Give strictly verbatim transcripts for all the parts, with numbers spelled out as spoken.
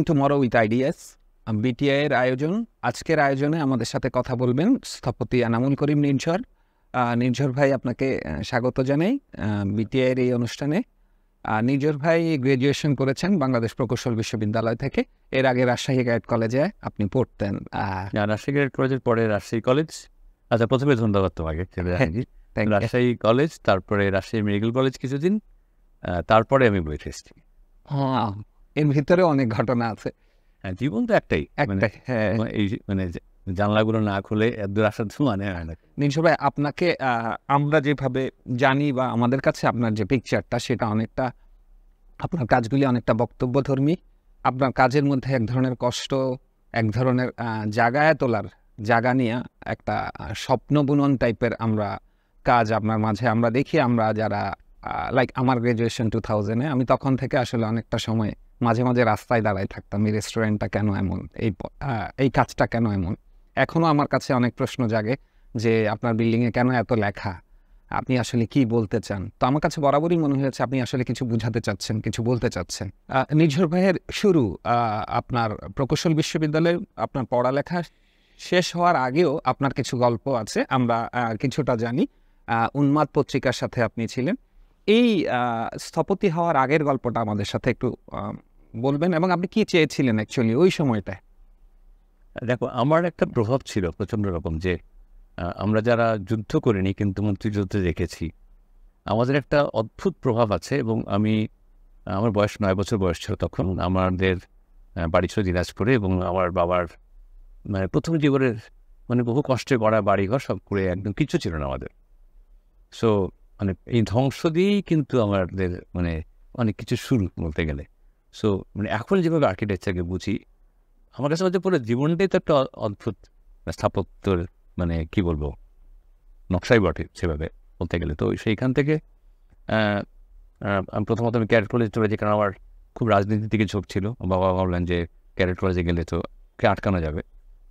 Starting tomorrow with ideas. B T I আয়োজন আজকের আয়োজনে আমাদের সাথে কথা বলবেন স্থপতি এনামুল করিম নির্ঝর নির্ঝর ভাই আপনাকে স্বাগত জানাই B T I এর এই অনুষ্ঠানে নির্ঝর ভাই গ্র্যাজুয়েশন করেছেন বাংলাদেশ প্রকৌশল বিশ্ববিদ্যালয় থেকে এর আগে রাজশাহী কলেজে আপনি পড়তেন না রাজশাহী কলেজের পরে রাজশাহী কলেজ আচ্ছা প্রথমে ধন্যবাদ তোমাকে রাজশাহী কলেজ তারপরে রাজশাহী মেডিকেল কলেজ কিছুদিন তারপরে আমি বইতেছি হ্যাঁ এর ভিতরে অনেক ঘটনা আছে And you won't act a Janlagurana Kule at the Rasha Suman. Ninshabe Apnake Amra Jepabe Jani বা আমাদের কাছে আপনার যে পিকচারটা সেটা অনেকটা আপনার কাজগুলি অনেকটা বক্তব্যধর্মী আপনার কাজের মধ্যে এক ধরনের কষ্ট এক ধরনের জায়গায় তোলার জায়গা নিয়ে একটা স্বপ্ন বুনন টাইপের আমরা কাজ আপনার মাঝে আমরা দেখি আমরা যারা লাইক আমার গ্র্যাজুয়েশন two thousand এ আমি তখন থেকে আসলে অনেকটা সময় মাঝে মাঝে রাস্তায় দাঁড়ায় থাকতাম এই রেস্টুরেন্টটা কেন এমন এই এই কাজটা কেন এমন এখনো আমার কাছে অনেক প্রশ্ন জাগে যে আপনার বিল্ডিং এ কেন এত লেখা আপনি আসলে কি বলতে চান তো আমার কাছে বরাবরই মনে হয়েছে আপনি আসলে কিছু বোঝাতে চাচ্ছেন কিছু বলতে চাচ্ছেন নির্ঝর ভাইয়ের শুরু আপনার প্রকৌশল বিশ্ববিদ্যালয়ে আপনার পড়ালেখা শেষ হওয়ার আগেও আপনার কিছু গল্প আছে আমরা কিছুটা জানি উন্মাদ পত্রিকার সাথে আপনি ছিলেন এই স্থপতি হওয়ার আগের গল্পটা আমাদের সাথে একটু বলবেন এবং আপনি কি চেয়েছিলেন অ্যাকচুয়ালি ওই সময়টায় দেখো আমার একটা প্রভাব ছিল প্রচন্ড রকম যে আমরা যারা যুদ্ধ করিনি কিন্তু মুক্তিযুদ্ধে দেখেছি আমাদের একটা অদ্ভুত প্রভাব আছে এবং আমি আমার বয়স নয় বছর বয়স ছিল তখন আমাদের বাড়ি ছিল দিনাজপুরে এবং আমার বাবার মানে প্রথম জীবনের মানে বহু কষ্টে গড়া বাড়িঘর সব করে একদম কিচ্ছু ছিল না আমাদের সো মানে এই ধ্বংস দিয়েই কিন্তু আমাদের মানে অনেক কিছু শুরু বলতে গেলে সো মানে এখন যেভাবে আর্কিটেকচারকে বুঝি আমার কাছে মধ্যে পুরো জীবনটাই তো একটা অদ্ভুত স্থাপত্যর মানে কি বলবো নকশাই বটে সেভাবে বলতে গেলে তো সেইখান থেকে আমি প্রথমত আমি ক্যাডেট কলেজে চলে যাই কারণ আমার খুব রাজনীতির দিকে ঝোঁক ছিল বাবা ভাবলেন যে ক্যাডেট কলেজে গেলে তো কে আটকানো যাবে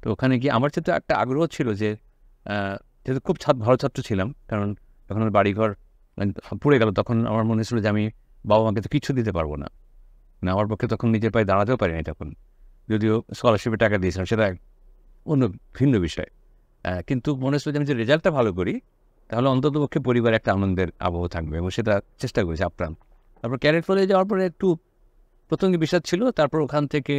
তো ওখানে গিয়ে আমার সাথে একটা আগ্রহ ছিল যে যেহেতু খুব ছাত্র ভালো ছাত্র ছিলাম কারণ তখন আমার বাড়িঘর পুড়ে গেল তখন আমার মনে হচ্ছিল যে আমি বাবা মাকে তো কিছু দিতে পারবো না না আমার পক্ষে তখন নিজের পায়ে দাঁড়াতেও পারিনি তখন যদিও স্কলারশিপে টাকা দিয়েছিলাম সেটা অন্য ভিন্ন বিষয় কিন্তু মনে হচ্ছিল যে আমি যে রেজাল্টটা ভালো করি তাহলে অন্তত পক্ষে পরিবারে একটা আনন্দের আবহ থাকবে এবং সেটা চেষ্টা করেছি আপ্রাণ তারপর ক্যাডেট কলেজে যাওয়ার পরে একটু প্রথমে বিষয় ছিল তারপর ওখান থেকে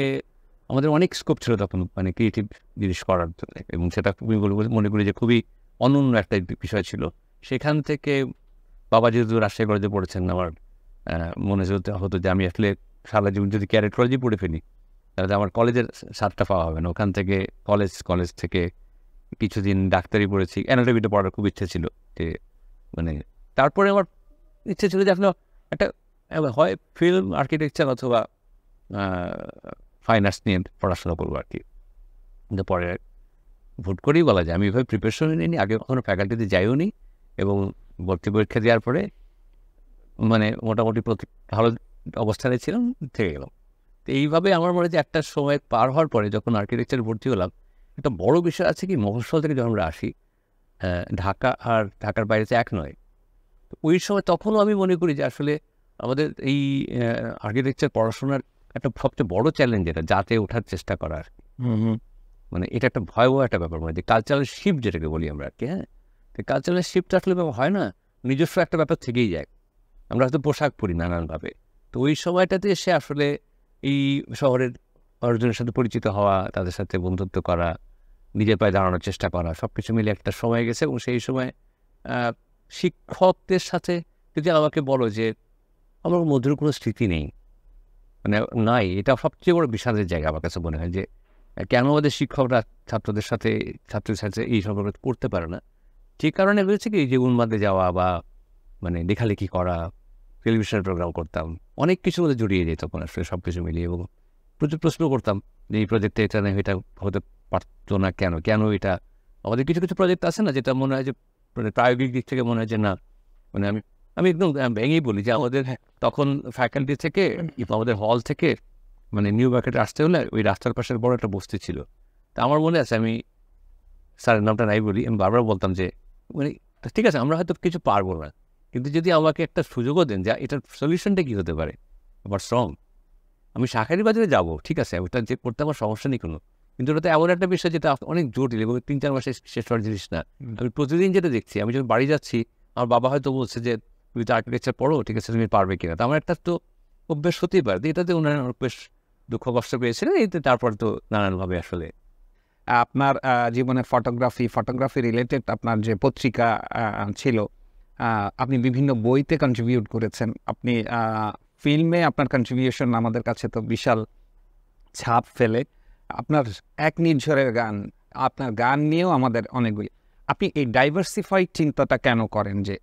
আমাদের অনেক স্কোপ ছিল তখন মানে ক্রিয়েটিভ জিনিস করার এবং সেটা খুবই মনে করি যে খুবই অনন্য একটা বিষয় ছিল সেখান থেকে বাবা যেহেতু রাজশাহী কলেজে পড়েছেন আমার মনে হতো যে আমি আসলে সারা জীবন যদি ক্যাডেট কলেজে পড়ে ফেলি তাহলে আমার কলেজের স্বাদটা পাওয়া হবে না ওখান থেকে কলেজ কলেজ থেকে কিছুদিন ডাক্তারি পড়েছি অ্যানাটমিটা পড়ার খুব ইচ্ছে ছিল যে মানে তারপরে আমার ইচ্ছে ছিল যে আসলে একটা হয় ফিল্ম আর্কিটেকচার অথবা ফাইন আর্টস নিয়ে পড়াশোনা করবো আর কি কিন্তু পরে ভোট করেই বলা যায় আমি এভাবে প্রিপারেশন নিইনি আগে কখনো ফ্যাকাল্টিতে যাইও নি এবং ভর্তি পরীক্ষা দেওয়ার পরে মানে মোটামুটি প্রতি ভালো অবস্থানে ছিলাম থেকে গেলাম তো এইভাবে আমার মনে যে একটা সময় পার হওয়ার পরে যখন আর্কিটেকচারে ভর্তি হলাম একটা বড় বিষয় আছে কি মফস্বল থেকে যখন আমরা আসি ঢাকা আর ঢাকার বাইরে তো এক নয় তো ওই সময় তখনও আমি মনে করি যে আসলে আমাদের এই আর্কিটেকচার পড়াশোনার একটা সবচেয়ে বড় চ্যালেঞ্জ এটা যাতে ওঠার চেষ্টা করার মানে এটা একটা ভয়াবহ একটা ব্যাপার মানে যে কালচারাল শিফট যেটাকে বলি আমরা আর কি হ্যাঁ তো কালচারাল শিফট আসলে হয় না নিজস্ব একটা ব্যাপার থেকেই যায় আমরা হয়তো পোশাক পরি নানানভাবে তো ওই সময়টাতে সে আসলে এই শহরের মানুষজনের সাথে পরিচিত হওয়া তাদের সাথে বন্ধুত্ব করা নিজের পায়ে দাঁড়ানোর চেষ্টা করা সব কিছু মিলে একটা সময় গেছে এবং সেই সময় শিক্ষকদের সাথে যদি আমাকে বলো যে আমার মধুর কোনো স্মৃতি নেই মানে নাই এটা সবচেয়ে বড় বিষাদের জায়গা আমার কাছে মনে হয় যে কেন আমাদের শিক্ষকরা ছাত্রদের সাথে ছাত্রের সাথে এই সম্পর্ক করতে পারে না যে কারণে রয়েছে কি যে উন্মাদে যাওয়া বা মানে লেখালেখি করা টেলিভিশনের প্রোগ্রাম করতাম অনেক কিছুর মধ্যে জড়িয়ে যেত তখন আসলে সব কিছু মিলিয়ে এবং প্রচুর প্রশ্ন করতাম যে এই প্রজেক্টে এটা নেই এটা হতে পারতো না কেন কেন এটা আমাদের কিছু কিছু প্রজেক্ট আছে না যেটা মনে হয় যে মানে প্রায়োগিক দিক থেকে মনে হয় যে না মানে আমি আমি একদম ভেঙেই বলি যে আমাদের তখন ফ্যাকাল্টি থেকে আমাদের হল থেকে মানে নিউ মার্কেটে আসতে হলে ওই রাস্তার পাশের বড় একটা বস্তি ছিল তা আমার মনে আছে আমি স্যারের নামটা নাই বলি আমি বারবার বলতাম যে মানে ঠিক আছে আমরা হয়তো কিছু পারবো না কিন্তু যদি আমাকে একটা সুযোগও দেন যা এটার সলিউশনটা কী হতে পারে আমার শ্রম আমি শাঁখারি বাজারে যাব, ঠিক আছে, ওটা যে করতে আমার সমস্যা নেই কোনো, কিন্তু ওটাতে এমন একটা বিষয় যেটা অনেক জটিল এবং তিন চার মাসে শেষ হওয়ার জিনিস না। আমি প্রতিদিন যেটা দেখছি, আমি যখন বাড়ি যাচ্ছি আমার বাবা হয়তো বলছে যে তুমি তো আর্কিটেকচার পড়ো, ঠিক আছে, তুমি পারবে কিনা। তো আমার একটা তো অভ্যেস হতেই পারে, এটাতে ওনার বেশ দুঃখ কষ্ট পেয়েছিলেন। এতে তারপর তো নানানভাবে আসলে আপনার জীবনে ফটোগ্রাফি ফটোগ্রাফি রিলেটেড আপনার যে পত্রিকা ছিল, আপনি বিভিন্ন বইতে কন্ট্রিবিউট করেছেন, আপনি ফিল্মে আপনার কন্ট্রিবিউশন আমাদের কাছে তো বিশাল ছাপ ফেলে। আপনার এক নির্ঝরের গান, আপনার গান নিয়েও আমাদের অনেকগুলি, আপনি এই ডাইভার্সিফাইড চিন্তাটা কেন করেন যে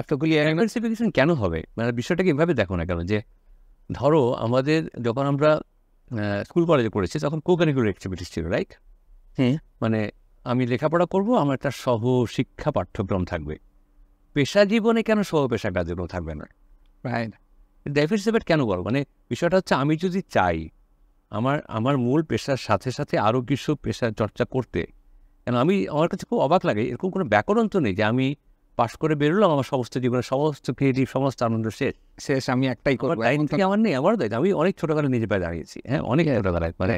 এতগুলি ডাইভার্সিফিকেশন কেন হবে? মানে বিষয়টাকে এভাবে দেখো না কেন, যে ধরো আমাদের যখন আমরা স্কুল কলেজে পড়েছি তখন কো-কারিকুলার অ্যাক্টিভিটিস ছিল, রাইট? হ্যাঁ, মানে আমি লেখাপড়া করব, আমার একটা সহ শিক্ষা পাঠ্যক্রম থাকবে। পেশা জীবনে কেন সহ পেশা কাজগুলো থাকবে না, রাইট? ডাইভার্সিফাইড কেন বল, মানে বিষয়টা হচ্ছে আমি যদি চাই আমার আমার মূল পেশার সাথে সাথে আরও কিছু পেশা চর্চা করতে, কেন আমি আমার কাছে খুব অবাক লাগে, এরকম কোনো ব্যাকরণ তো নেই যে আমি পাশ করে বেরোলাম আমার সমস্ত জীবনের সমস্ত ক্রিয়েটিভ সমস্ত আনন্দ শেষ শেষ আমি একটাই করব, আমার নেই। আমার দায়িত্ব আমি অনেক ছোটোবেলা নিজে পায়ে দাঁড়িয়েছি, হ্যাঁ অনেক ছোটোবেলায়, মানে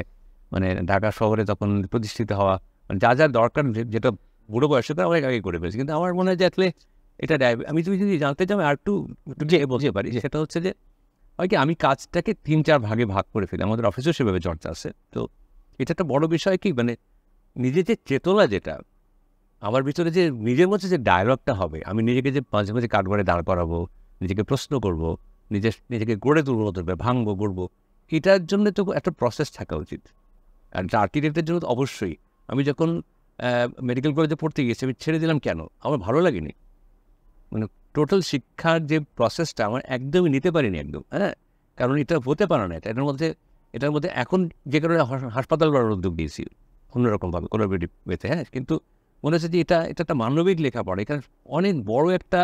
মানে ঢাকা শহরে তখন প্রতিষ্ঠিত হওয়া, মানে যা যা দরকার যেটা বুড়ো বয়সে তো অনেক আগে করে ফেলেছি। কিন্তু আমার মনে হয় যে আসলে এটা ডাই আমি তুমি যদি জানতে চাই আর একটু যে বলতে পারি, সেটা হচ্ছে যে হয় কি আমি কাজটাকে তিন চার ভাগে ভাগ করে ফেলি। আমাদের অফিসেও সেভাবে চর্চা আছে, তো এটা একটা বড়ো বিষয় কি, মানে নিজের যে চেতনা, যেটা আমার ভিতরে যে নিজের মধ্যে যে ডায়লগটা হবে, আমি নিজেকে যে মাঝে মাঝে কাঠগড়ে দাঁড় করাবো, নিজেকে প্রশ্ন করব, নিজে নিজেকে গড়ে তুলবো, তুলবে ভাঙবো গড়বো, এটার জন্য তো একটা প্রসেস থাকা উচিত। আর আর্কিটেক্টের জন্য তো অবশ্যই। আমি যখন মেডিকেল কলেজে পড়তে গিয়েছি আমি ছেড়ে দিলাম কেন, আমার ভালো লাগেনি, মানে টোটাল শিক্ষার যে প্রসেসটা আমার একদমই নিতে পারিনি একদম, হ্যাঁ, কারণ এটা হতে পারে না। এটা এটার মধ্যে এটার মধ্যে এখন যে কারণে হাসপাতাল গড়ার উদ্যোগ দিয়েছি অন্যরকমভাবে কোলাবরেটিভ ওয়েতে, হ্যাঁ, কিন্তু মনে হচ্ছে যে এটা এটা একটা মানবিক লেখাপড়া, এখানে অনেক বড় একটা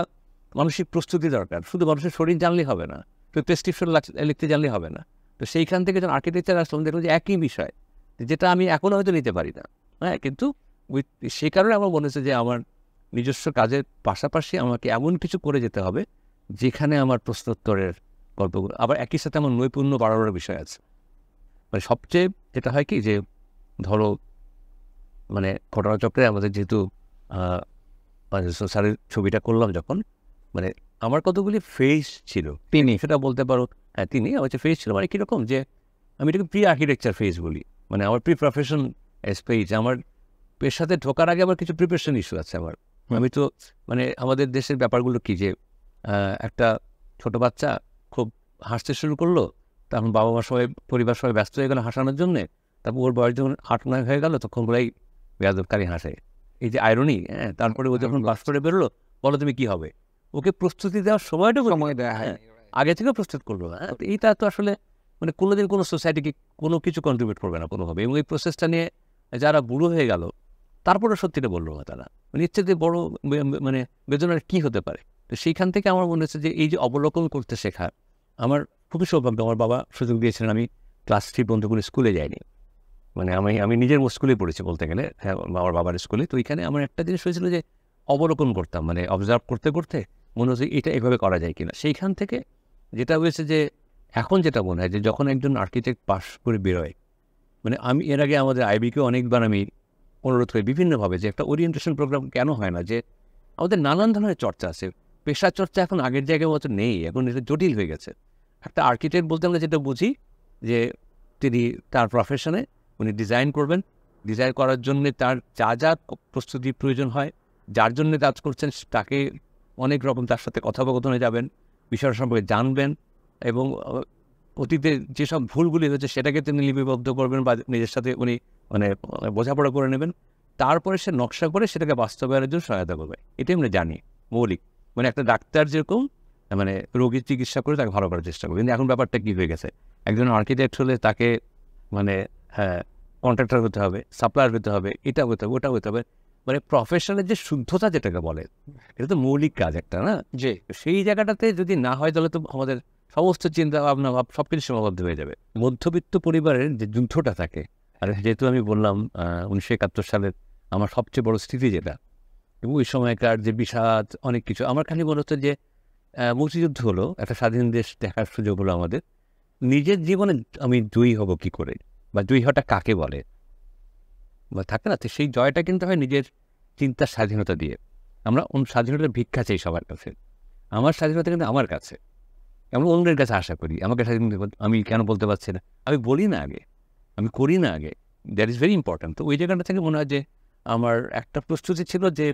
মানসিক প্রস্তুতি দরকার। শুধু মানুষের শরীর জানলে হবে না, শুধু প্রেসক্রিপশন লিখতে জানলে হবে না। তো সেইখান থেকে যখন আর্কিটেকচার আসলাম দেখলাম যে একই বিষয় যেটা আমি এখনও হয়তো নিতে পারি না, হ্যাঁ, কিন্তু উইথ সেই কারণে আমার মনে হচ্ছে যে আমার নিজস্ব কাজের পাশাপাশি আমাকে এমন কিছু করে যেতে হবে যেখানে আমার প্রশ্নোত্তরের গল্পগুলো আবার একই সাথে আমার নৈপুণ্য বাড়ানোর বিষয় আছে। মানে সবচেয়ে যেটা হয় কি, যে ধরো মানে ঘটনাচক্রে আমাদের যেহেতু স্যারের ছবিটা করলাম যখন, মানে আমার কতগুলি ফেজ ছিল, তিনি সেটা বলতে পারো, হ্যাঁ তিনি আমার যে ফেজ ছিল, মানে কীরকম যে আমি এটাকে প্রি আর্কিটেকচার ফেজ বলি, মানে আমার প্রি প্রফেশন ফেজ। আমার পেশাতে ঢোকার আগে আমার কিছু প্রিপারেশন ইস্যু আছে আমার। আমি তো মানে আমাদের দেশের ব্যাপারগুলো কি, যে একটা ছোট বাচ্চা খুব হাসতে শুরু করলো, তখন বাবা মা সবাই পরিবার সবাই ব্যস্ত হয়ে গেল হাসানোর জন্যে, তারপর ওর বয়স যখন আট নয় হয়ে গেল তখন ওরাই বেয়াদবকারী হাসে, এই যে আইরনি, হ্যাঁ। তারপরে ও যখন বাস করে বেরোলো বলো তুমি কি হবে, ওকে প্রস্তুতি দেওয়ার সময়টা সময় দেওয়া হয় আগে থেকে প্রস্তুত করলো, হ্যাঁ। এইটা তো আসলে মানে কোনোদিন কোনো সোসাইটিকে কোনো কিছু কন্ট্রিবিউট করবে না কোনোভাবে। এবং এই প্রসেসটা নিয়ে যারা বুড়ো হয়ে গেল তারপরে সত্যিটা বললো না তারা, মানে ইচ্ছে যে বড়ো মানে বেদনার কী হতে পারে। তো সেইখান থেকে আমার মনে হচ্ছে যে এই যে অবলোকন করতে শেখা আমার খুবই সৌভাগ্য। আমার বাবা সুযোগ দিয়েছিলেন, আমি ক্লাস থ্রি পর্যন্ত কোনো স্কুলে যাইনি, মানে আমি আমি নিজের স্কুলে পড়েছি বলতে গেলে, হ্যাঁ আমার বাবার স্কুলে। তো ওইখানে আমার একটা জিনিস হয়েছিল যে অবলোকন করতাম, মানে অবজার্ভ করতে করতে মনে হচ্ছে এটা এভাবে করা যায় কিনা। সেইখান থেকে যেটা হয়েছে যে এখন যেটা মনে হয় যে যখন একজন আর্কিটেক্ট পাস করে বেরোয়, মানে আমি এর আগে আমাদের আইবিকে অনেকবার আমি অনুরোধ করি বিভিন্নভাবে যে একটা ওরিয়েন্টেশন প্রোগ্রাম কেন হয় না, যে আমাদের নানান ধরনের চর্চা আছে, পেশা চর্চা এখন আগের জায়গায় মতো নেই, এখন এটা জটিল হয়ে গেছে। একটা আর্কিটেক্ট বলতে আমরা যেটা বুঝি যে তিনি তার প্রফেশনে উনি ডিজাইন করবেন, ডিজাইন করার জন্যে তার যা যা প্রস্তুতির প্রয়োজন হয়, যার জন্যে কাজ করছেন তাকে অনেক রকম তার সাথে কথোপকথনে যাবেন, বিষয় সম্পর্কে জানবেন এবং অতীতে যেসব ভুলগুলি হয়েছে সেটাকে তিনি লিপিবদ্ধ করবেন বা নিজের সাথে উনি মানে বোঝাপড়া করে নেবেন। তারপরে সে নকশা করে সেটাকে বাস্তবায়নের জন্য সহায়তা করবে। এটাই আমরা জানি মৌলিক, মানে একটা ডাক্তার যেরকম মানে রোগীর চিকিৎসা করে তাকে ভালো করার চেষ্টা করবে। কিন্তু এখন ব্যাপারটা কী হয়ে গেছে, একজন আর্কিটেক্ট হলে তাকে মানে হ্যাঁ কন্ট্রাক্টর হতে হবে, সাপ্লায়ার হতে হবে, এটা হতে হবে, ওটা হতে হবে, মানে প্রফেশনের যে শুদ্ধতা যেটাকে বলে, এটা তো মৌলিক কাজ একটা না, যে সেই জায়গাটাতে যদি না হয় তাহলে তো আমাদের সমস্ত চিন্তা ভাবনা ভাব সব কিছু সীমাবদ্ধ হয়ে যাবে। মধ্যবিত্ত পরিবারের যে যুদ্ধটা থাকে, আর যেহেতু আমি বললাম উনিশশো একাত্তর সালের আমার সবচেয়ে বড় স্মৃতি যেটা, এবং ওই সময়কার যে বিষাদ অনেক কিছু আমার খালি মনে হতো যে মুক্তিযুদ্ধ হলো, একটা স্বাধীন দেশ দেখার সুযোগ হলো আমাদের, নিজের জীবনে আমি দুই হব কি করে, বা দুই হওয়াটা কাকে বলে বা থাকে না, তো সেই জয়টা কিন্তু হয় নিজের চিন্তার স্বাধীনতা দিয়ে। আমরা অন্য স্বাধীনতার ভিক্ষা চাই সবার কাছে, আমার স্বাধীনতা কিন্তু আমার কাছে, আমরা অন্যের কাছে আশা করি আমাকে স্বাধীনতা। আমি কেন বলতে পারছি না, আমি বলি না আগে, আমি করি না আগে, দ্যাট ইজ ভেরি ইম্পর্ট্যান্ট। তো ওই জায়গাটা থেকে মনে হয় যে আমার একটা প্রস্তুতি ছিল যে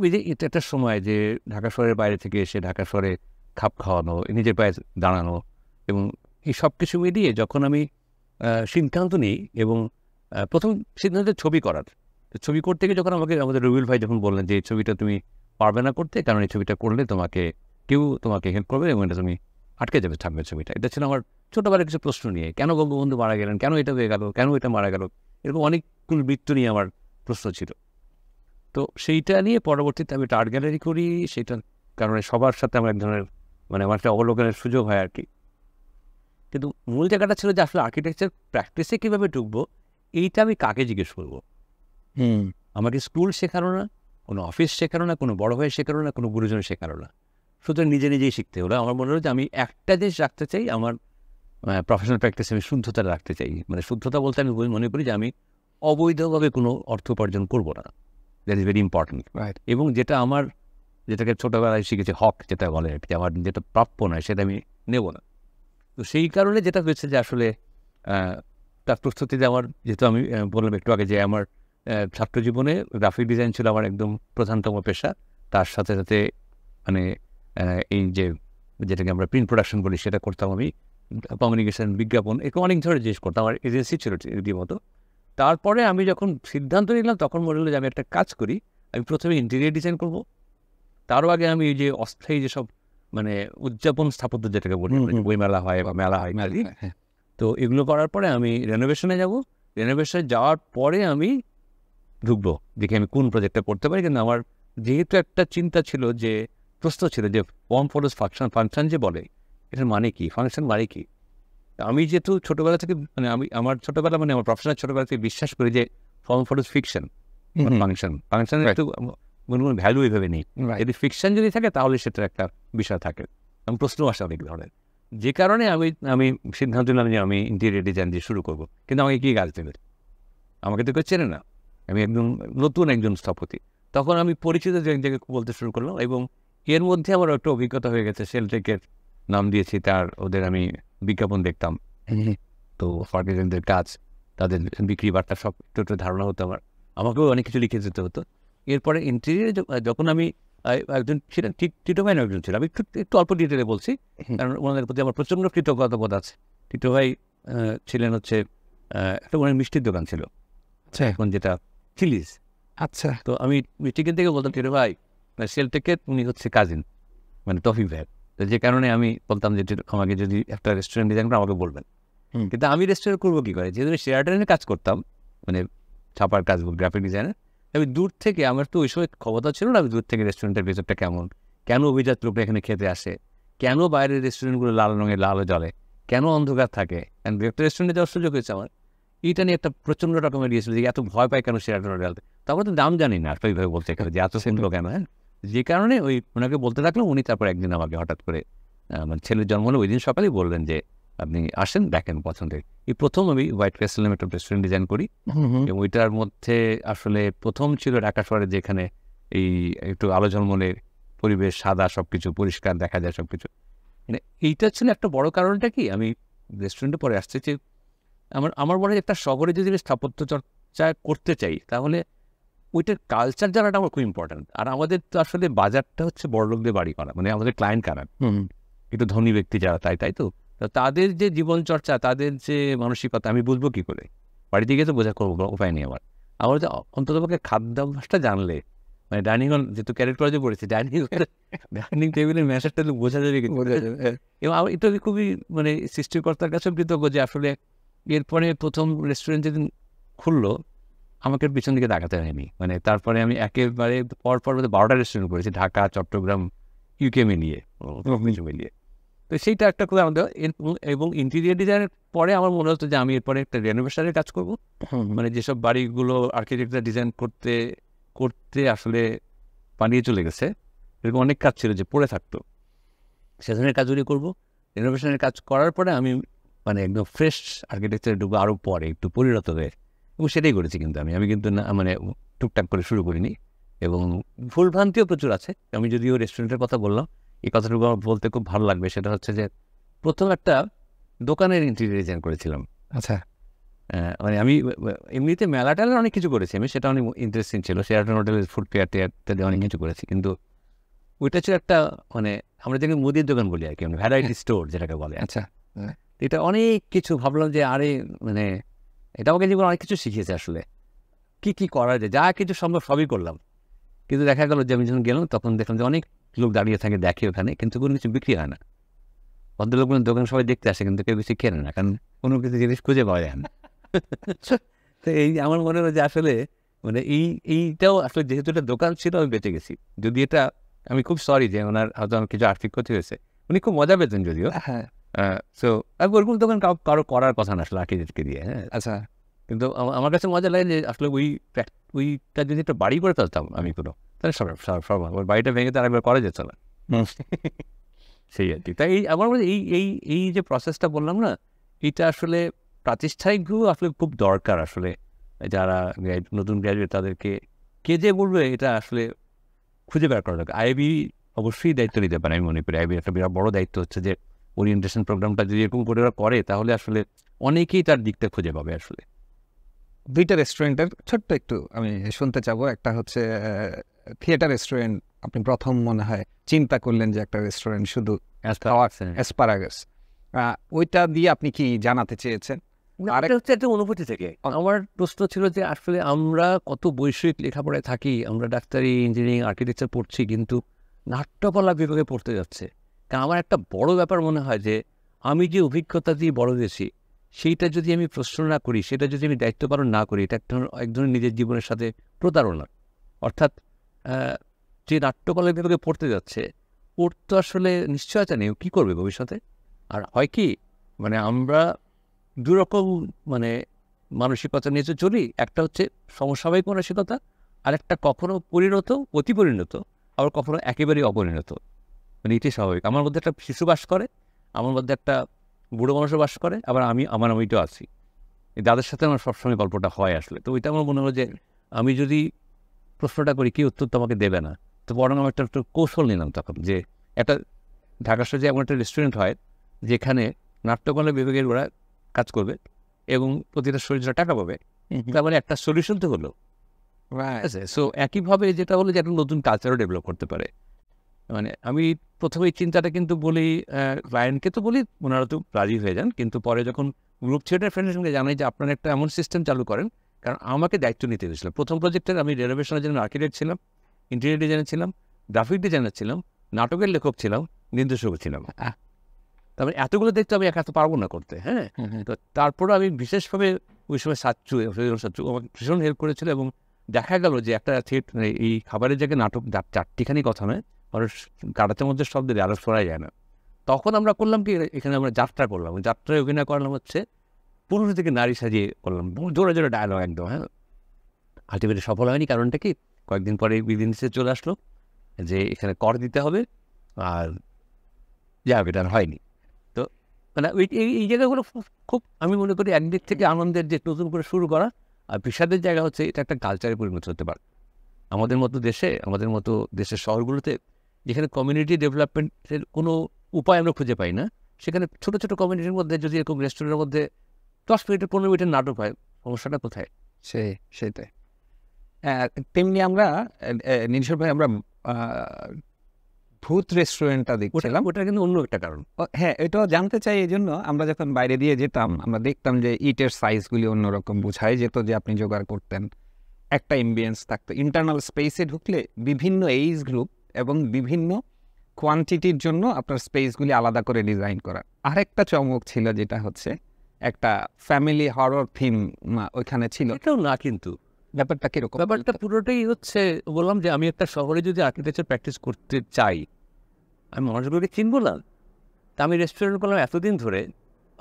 ওই যে একটা সময় যে ঢাকা শহরের বাইরে থেকে এসে ঢাকা শহরে খাপ খাওয়ানো, নিজের পায়ে দাঁড়ানো, এবং এই সব কিছু মিলিয়ে যখন আমি সিদ্ধান্ত নিই, এবং প্রথম সিদ্ধান্তের ছবি করার, ছবি করতে গিয়ে যখন আমাকে আমাদের রবিউল ভাই যখন বললেন যে এই ছবিটা তুমি পারবে না করতে, কারণ এই ছবিটা করলে তোমাকে কেউ তোমাকে হেল্প করবে এবং এটা তুমি আটকে যাবে, থামবে ছবিটা। এটা ছিল আমার ছোটোবেলার কিছু প্রশ্ন নিয়ে, কেন বঙ্গবন্ধু মারা গেলেন, কেন এটা হয়ে গেল, কেন এটা মারা গেল, এরকম অনেকগুলো মৃত্যু নিয়ে আমার প্রশ্ন ছিল। তো সেইটা নিয়ে পরবর্তীতে আমি আর্ট গ্যালারি করি, সেইটার কারণে সবার সাথে আমার এক ধরনের মানে আমার একটা অবলোকনের সুযোগ হয় আর কি। কিন্তু মূল জায়গাটা ছিল যে আসলে আর্কিটেকচার প্র্যাকটিসে কীভাবে ঢুকবো, এইটা আমি কাকে জিজ্ঞেস করবো। হুম আমাকে স্কুল শেখানো না, কোনো অফিস শেখানো না, কোনো বড় ভাই শেখানো না, কোনো গুরুজন শেখানো না, সুতরাং নিজে নিজেই শিখতে হলো। আমার মনে হলো যে আমি একটা জিনিস রাখতে চাই, আমার প্রফেশনাল প্র্যাকটিসে আমি শুদ্ধতা রাখতে চাই। মানে শুদ্ধতা বলতে আমি মনে করি যে আমি অবৈধভাবে কোনো অর্থ উপার্জন করবো না, দ্যাট ইজ ভেরি ইম্পর্ট্যান্ট। এবং যেটা আমার, যেটাকে ছোটোবেলায় শিখেছি হক যেটা বলে আর কি, আমার যেটা প্রাপ্য নয় সেটা আমি নেব না। তো সেই কারণে যেটা হয়েছে যে আসলে তার প্রস্তুতিতে আমার, যেহেতু আমি বললাম একটু আগে যে আমার ছাত্রজীবনে গ্রাফিক ডিজাইন ছিল আমার একদম প্রধানতম পেশা, তার সাথে সাথে মানে এই যে যেটাকে আমরা প্রিন্ট প্রোডাকশন বলি সেটা করতাম আমি, কমিউনিকেশান, বিজ্ঞাপন, এরকম অনেক ধরনের জিনিস করতাম, আমার এজেন্সি ছিল রীতিমতো। তারপরে আমি যখন সিদ্ধান্ত নিলাম তখন মনে হলো যে আমি একটা কাজ করি, আমি প্রথমে ইন্টেরিয়ার ডিজাইন করব। তারও আগে আমি এই যে অস্থায়ী যেসব মানে উদযাপন স্থাপত্য যেটাকে বলি, বইমেলা হয় বা মেলা হয়, তো এগুলো করার পরে আমি রেনোভেশনে যাব। রেনোভেশনে যাওয়ার পরে আমি ঢুকবো দেখি আমি কোন প্রজেক্টটা করতে পারি। কিন্তু আমার যেহেতু একটা চিন্তা ছিল, যে প্রশ্ন ছিল যে ফর্ম ফলোস ফাংশন, ফাংশন যে বলে এটার মানে কি, ফাংশন মানে কি। আমি যেহেতু ছোটোবেলা থেকে মানে আমি আমার ছোটোবেলা মানে আমার প্রফেশনাল ছোটোবেলা থেকে বিশ্বাস করি যে form follows fiction, function function একটু কোনো ভ্যালু এইভাবে নেই, যদি ফিকশন যদি থাকে তাহলে সেটার একটা বিষয় থাকে, আমি প্রশ্ন আসা অনেক ধরনের। যে কারণে আমি আমি সিদ্ধান্ত নিলাম যে আমি ইন্টেরিয়ার ডিজাইন দিয়ে শুরু করবো। কিন্তু আমাকে কী কাজ দেবে, আমাকে তো কেউ চেনে না, আমি একদম নতুন একজন স্থপতি। তখন আমি পরিচিত যে এক জায়গায় বলতে শুরু করলাম, এবং এর মধ্যে আমার একটা অভিজ্ঞতা হয়ে গেছে। সেলটেকের নাম দিয়েছি, তার ওদের আমি বিজ্ঞাপন দেখতাম, তো ফার্টিলাইজারদের কাজ, তাদের বিক্রি বার্তা সব একটু একটু ধারণা হতো আমার, আমাকেও অনেক কিছু লিখে যেতে হতো। এরপরে ইন্টেরিয়ার যখন আমি একজন ছিলাম, ঠিক টিটো ভাই একজন ছিল, আমি একটু একটু অল্প ডিটেলে বলছি কারণ ওনাদের প্রতি আমার প্রচণ্ড কৃতজ্ঞতা বোধ আছে। টিটো ভাই ছিলেন হচ্ছে একটা ওনার মিষ্টির দোকান ছিল, আচ্ছা এখন যেটা চিলিজ, আচ্ছা। তো আমি চিকেন থেকে বলতাম টিটো ভাই সেলটেকের, উনি হচ্ছে কাজিন মানে টফি ভাই, তো যে কারণে আমি বলতাম যে আমাকে যদি একটা রেস্টুরেন্ট ডিজাইন করে আমাকে বলবেন। কিন্তু আমি রেস্টুরেন্ট করবো কী করে, যেহেতু আমি শেয়ারটেনের কাজ করতাম মানে ছাপার কাজ, গ্রাফিক ডিজাইনের, আমি দূর থেকে আমার তো ওই সময় ক্ষমতা ছিল না, আমি দূর থেকে রেস্টুরেন্টের ভেতরটা কেমন, কেন অভিজাত লোকরা এখানে খেতে আসে, কেন বাইরের রেস্টুরেন্টগুলো লাল রঙে লালও জ্বলে, কেন অন্ধকার থাকে, অ্যান্ড একটা রেস্টুরেন্টে যাওয়ার সুযোগ হয়েছে আমার। এইটা নিয়ে একটা প্রচণ্ড রকমের দিয়েছিল যে এত ভয় পায় কেন শেয়ারটেনের ডালতে, তারপরে তো দাম জানি না ওইভাবে বলতে গেলে যে এত সুন্দর কেন, হ্যাঁ। যে কারণে ওই ওনাকে বলতে থাকলাম, উনি তারপর একদিন আমাকে হঠাৎ করে আমার ছেলের জন্ম হলো ওই দিন সকালেই বললেন যে আপনি আসেন দেখেন পছন্দের। এই প্রথম আমি হোয়াইট ক্যাসেল নামে একটা রেস্টুরেন্ট ডিজাইন করি, এবং ওইটার মধ্যে আসলে প্রথম ছিল ঢাকা শহরে, যেখানে এই একটু আলো ঝলমলের পরিবেশ, সাদা সব কিছু, পরিষ্কার দেখা যায় সব কিছু। মানে এইটা ছিল একটা বড় কারণটা কি আমি রেস্টুরেন্টে পরে আসছি, যে আমার আমার মনে হয় একটা শহরে যদি স্থাপত্য চর্চা করতে চাই তাহলে ওইটার কালচার জানাটা আমার খুব ইম্পর্ট্যান্ট। আর আমাদের তো আসলে বাজারটা হচ্ছে বড় লোকদের বাড়ি করা, মানে আমাদের ক্লায়েন্ট কারা একটু ধনী ব্যক্তি যারা, তাই তাই তো তাদের যে জীবনচর্চা, তাদের যে মানসিকতা আমি বুঝবো কী করে, বাড়িতে গিয়ে তো বোঝা করবো উপায় নেই আমার। আমার যে অন্ততপক্ষে খাদ্যাভ্যাসটা জানলে, মানে ডাইনিং হল, যেহেতু ক্যারিয়ার কলেজে পড়েছি, ডাইনিং ডাইনিং টেবিলের ম্যাসারটা বোঝা যাবে, বোঝা যাবে। এবং আমার এটা খুবই মানে সৃষ্টিকর্তার কাছেও কৃতজ্ঞ যে আসলে এরপরে প্রথম রেস্টুরেন্ট যেদিন খুললো আমাকে পিছন দিকে তাকাতে হয়নি। মানে তারপরে আমি একেবারে পরপর বারোটা রেস্টুরেন্ট করেছি, ঢাকা, চট্টগ্রাম, ইউকে মিলিয়ে কিছু মিলিয়ে। তো সেইটা একটা করে আমাদের। এবং ইন্টেরিয়ার ডিজাইনের পরে আমার মনে হতো যে আমি এরপরে একটা রেনোভেশনের কাজ করব, মানে যেসব বাড়িগুলো আর্কিটেক্টরা ডিজাইন করতে করতে আসলে পানিয়ে চলে গেছে, এরকম অনেক কাজ ছিল যে পড়ে থাকতো, সে ধরনের কাজগুলি করবো। রেনোভেশনের কাজ করার পরে আমি মানে একদম ফ্রেশ আর্কিটেকচারে ঢুকে আরও পরে একটু পরিণত হয়ে, এবং সেটাই করেছি। কিন্তু আমি আমি কিন্তু না মানে টুকটাক করে শুরু করিনি, এবং ভুলভ্রান্তিও প্রচুর আছে। আমি যদিও রেস্টুরেন্টের কথা বললাম, এই কথাটুকু আমার বলতে খুব ভালো লাগবে, সেটা হচ্ছে যে প্রথম একটা দোকানের ইন্টেরিয়র ডিজাইন করেছিলাম। আচ্ছা, মানে আমি এমনিতে মেলাটালের অনেক কিছু করেছি, আমি সেটা অনেক ইন্টারেস্টিং ছিল, সেরাটন হোটেলের ফুড ফেয়ার টেয়ার অনেক কিছু করেছি, কিন্তু ওইটা ছিল একটা মানে আমরা যেমন মুদির দোকান বলি আর কি, আমরা ভ্যারাইটি স্টোর যেটাকে বলে। আচ্ছা, এটা অনেক কিছু ভাবলাম যে আরে মানে এটা আমাকে জীবনে অনেক কিছু শিখিয়েছে আসলে, কী কী করা যায়, যা কিছু সম্ভব সবই করলাম। কিন্তু দেখা গেল যে আমি যখন গেলাম তখন দেখলাম যে অনেক লোক দাঁড়িয়ে থাকে, দেখি ওখানে, কিন্তু কোনো কিছু বিক্রি হয় না। ভদ্রলোক কোনো দোকান সবাই দেখতে আসে, কিন্তু কেউ কিছু কেনে না, কারণ কোনো কিছু জিনিস খুঁজে পাওয়া যায় না। তো এই আমার মনে হয় যে আসলে মানে এই এইটাও আসলে যেহেতু এটা দোকান ছিল আমি বেঁচে গেছি। যদি এটা আমি খুব সরি যে ওনার হয়তো আমার কিছু আর্থিক ক্ষতি হয়েছে, উনি খুব মজা পেতেন যদিও। হ্যাঁ, সো আমি ওরকম দোকান কাউ কারো করার কথা না আসলে আর্কিটেক্টকে দিয়ে। হ্যাঁ, আচ্ছা, কিন্তু আমার কাছে মজা লাগে যে আসলে ওই ওইটা যদি একটা বাড়ি করে ফেলতাম আমি কোনো, তাহলে সব সব আমার বাড়িটা ভেঙে তার একবার করা যেত না, সেই আর কি। তাই এই আমার মনে এই এই এই যে প্রসেসটা বললাম না, এটা আসলে প্রাতিষ্ঠানিকভাবে আসলে খুব দরকার। আসলে যারা নতুন গ্র্যাজুয়েট তাদেরকে কে যে বলবে এটা আসলে খুঁজে বের করা দরকার। আইবি অবশ্যই দায়িত্ব নিতে পারে, আমি মনে করি আইবি একটা বিরাট বড় দায়িত্ব হচ্ছে যে ওরিয়েন্টেশন প্রোগ্রামটা যদি এরকম করে ওরা করে তাহলে আসলে অনেকেই তার দিকটা খুঁজে পাবে। আসলে দুইটা রেস্টুরেন্টের ছোট্ট একটু আমি শুনতে চাবো। একটা হচ্ছে থিয়েটার রেস্টুরেন্ট, আপনি প্রথম মনে হয় চিন্তা করলেন যে একটা রেস্টুরেন্ট শুধু অ্যাসপারাগাস, ওইটা দিয়ে আপনি কি জানাতে চেয়েছেন? আরেকটা হচ্ছে একটা অনুভূতি থেকে। আমার প্রশ্ন ছিল যে আসলে আমরা কত বৈষয়িক লেখাপড়ায় থাকি, আমরা ডাক্তারি, ইঞ্জিনিয়ারিং, আর্কিটেকচার পড়ছি, কিন্তু নাট্যকলা বিভাগে পড়তে যাচ্ছে। কারণ আমার একটা বড় ব্যাপার মনে হয় যে আমি যে অভিজ্ঞতা দিয়ে বড় হয়েছি সেইটা যদি আমি প্রশ্ন না করি, সেটা যদি আমি দায়িত্ব পালন না করি, এটা একটা এক ধরনের নিজের জীবনের সাথে প্রতারণা। অর্থাৎ যে নাট্যকলা বিভাগে পড়তে যাচ্ছে ওর তো আসলে নিশ্চয়তা নেই কী করবে ভবিষ্যতে। আর হয় কি মানে আমরা দুরকম মানে মানসিকতা নিয়ে তো চলি, একটা হচ্ছে সমসাময়িক মানসিকতা, আর একটা কখনও পরিণত অতি পরিণত, আবার কখনও একেবারেই অপরিণত। মানে এটি স্বাভাবিক। আমার মধ্যে একটা শিশু বাস করে, আমার মধ্যে একটা বুড়ো মানুষও বাস করে, আবার আমি আমার আমিটাও আছি, দাদার সাথে আমার সবসময় গল্পটা হয় আসলে। তো ওইটা আমার মনে হলো যে আমি যদি প্রশ্নটা করি কি উত্তর তো আমাকে দেবে না, তো বরং আমার একটা একটা কৌশল নিলাম তখন যে একটা ঢাকা শহরে এমন একটা রেস্টুরেন্ট হয় যেখানে নাট্যকলা বিভাগের ওরা কাজ করবে এবং প্রতিটা শরীরটা টাকা পাবে, তার মানে একটা সলিউশন তো হলো। সো একইভাবে যেটা হলো যে একটা নতুন কালচারও ডেভেলপ করতে পারে। মানে আমি প্রথমে চিন্তাটা কিন্তু বলি ক্লায়েন্টকে, তো বলি ওনারা তো রাজি হয়ে যান, কিন্তু পরে যখন গ্রুপ থিয়েটার ফ্রেন্ডের সঙ্গে জানাই যে আপনারা একটা এমন সিস্টেম চালু করেন, কারণ আমাকে দায়িত্ব নিতে হয়েছিল প্রথম প্রজেক্টের। আমি রেনোভেশনের জন্য আর্কিটেক্ট ছিলাম, ইন্টেরিয়র ডিজাইনার ছিলাম, গ্রাফিক ডিজাইনার ছিলাম, নাটকের লেখক ছিলাম, নির্দেশক ছিলাম। তারপরে এতগুলো দেখতে আমি একা তো পারবো না করতে। হ্যাঁ, তো তারপরে আমি বিশেষভাবে ওই সময় সাচ্চু সাচ্চু আমাকে ভীষণ হেল্প করেছিল, এবং দেখা গেল যে একটা থিয়েটার এই খাবারের জায়গায় নাটক চারটিখানি কথা নয়, মানুষ কাটাতে মধ্যে শব্দের আরো শোনা যায় না। তখন আমরা করলাম কি এখানে আমরা যাত্রা করলাম, যাত্রায় অভিনয় করলাম হচ্ছে পুরুষ থেকে নারী সাজিয়ে করলাম, জোরে জোরে ডায়ালগ একদম। হ্যাঁ, আলটিমেটলি সফল হয়নি। কারণটা কি কয়েকদিন পরে বিধিনিষেধে চলে আসলো যে এখানে কর দিতে হবে, আর যা হবে এটা হয়নি। তো মানে ওই এই জায়গাগুলো খুব আমি মনে করি একদিক থেকে আনন্দের যে নতুন করে শুরু করা, আর পেশাদের জায়গা হচ্ছে এটা একটা কালচারে পরিণত হতে পারে। আমাদের মতো দেশে, আমাদের মতো দেশের শহরগুলোতে যেখানে কমিউনিটি ডেভেলপমেন্টের কোনো উপায় আমরা খুঁজে পাই না, সেখানে ছোটো ছোটো কমিউনিটির মধ্যে যদি এরকম রেস্টুরেন্টের মধ্যে দশ মিনিটের পনেরো মিনিটের নাটক হয়, সমস্যাটা কোথায়? সে সেটাই। তেমনি আমরা নির্ঝর ভাই আমরা ভূত রেস্টুরেন্টটা দেখছিলাম, ওটা কিন্তু অন্য একটা কারণ। হ্যাঁ, এটাও জানতে চাই। এই জন্য আমরা যখন বাইরে দিয়ে যেতাম আমরা দেখতাম যে ইটের সাইজগুলি অন্যরকম বোঝায় যেত, যে আপনি জোগাড় করতেন, একটা এম্বিয়েন্স থাকতো। ইন্টারনাল স্পেসে ঢুকলে বিভিন্ন এইজ গ্রুপ এবং বিভিন্ন কোয়ান্টিটির জন্য আপনার স্পেসগুলি আলাদা করে ডিজাইন করা। আরেকটা চমক ছিল যেটা হচ্ছে একটা ফ্যামিলি হরর থিম ওইখানে ছিল, এটাও না। কিন্তু ব্যাপারটা কীরকম? ব্যাপারটা পুরোটাই হচ্ছে বললাম যে আমি একটা শহরে যদি আর্কিটেকচার প্র্যাকটিস করতে চাই, আমি মানুষগুলোকে চিনব না। তা আমি রেস্টুরেন্ট করলাম এতদিন ধরে,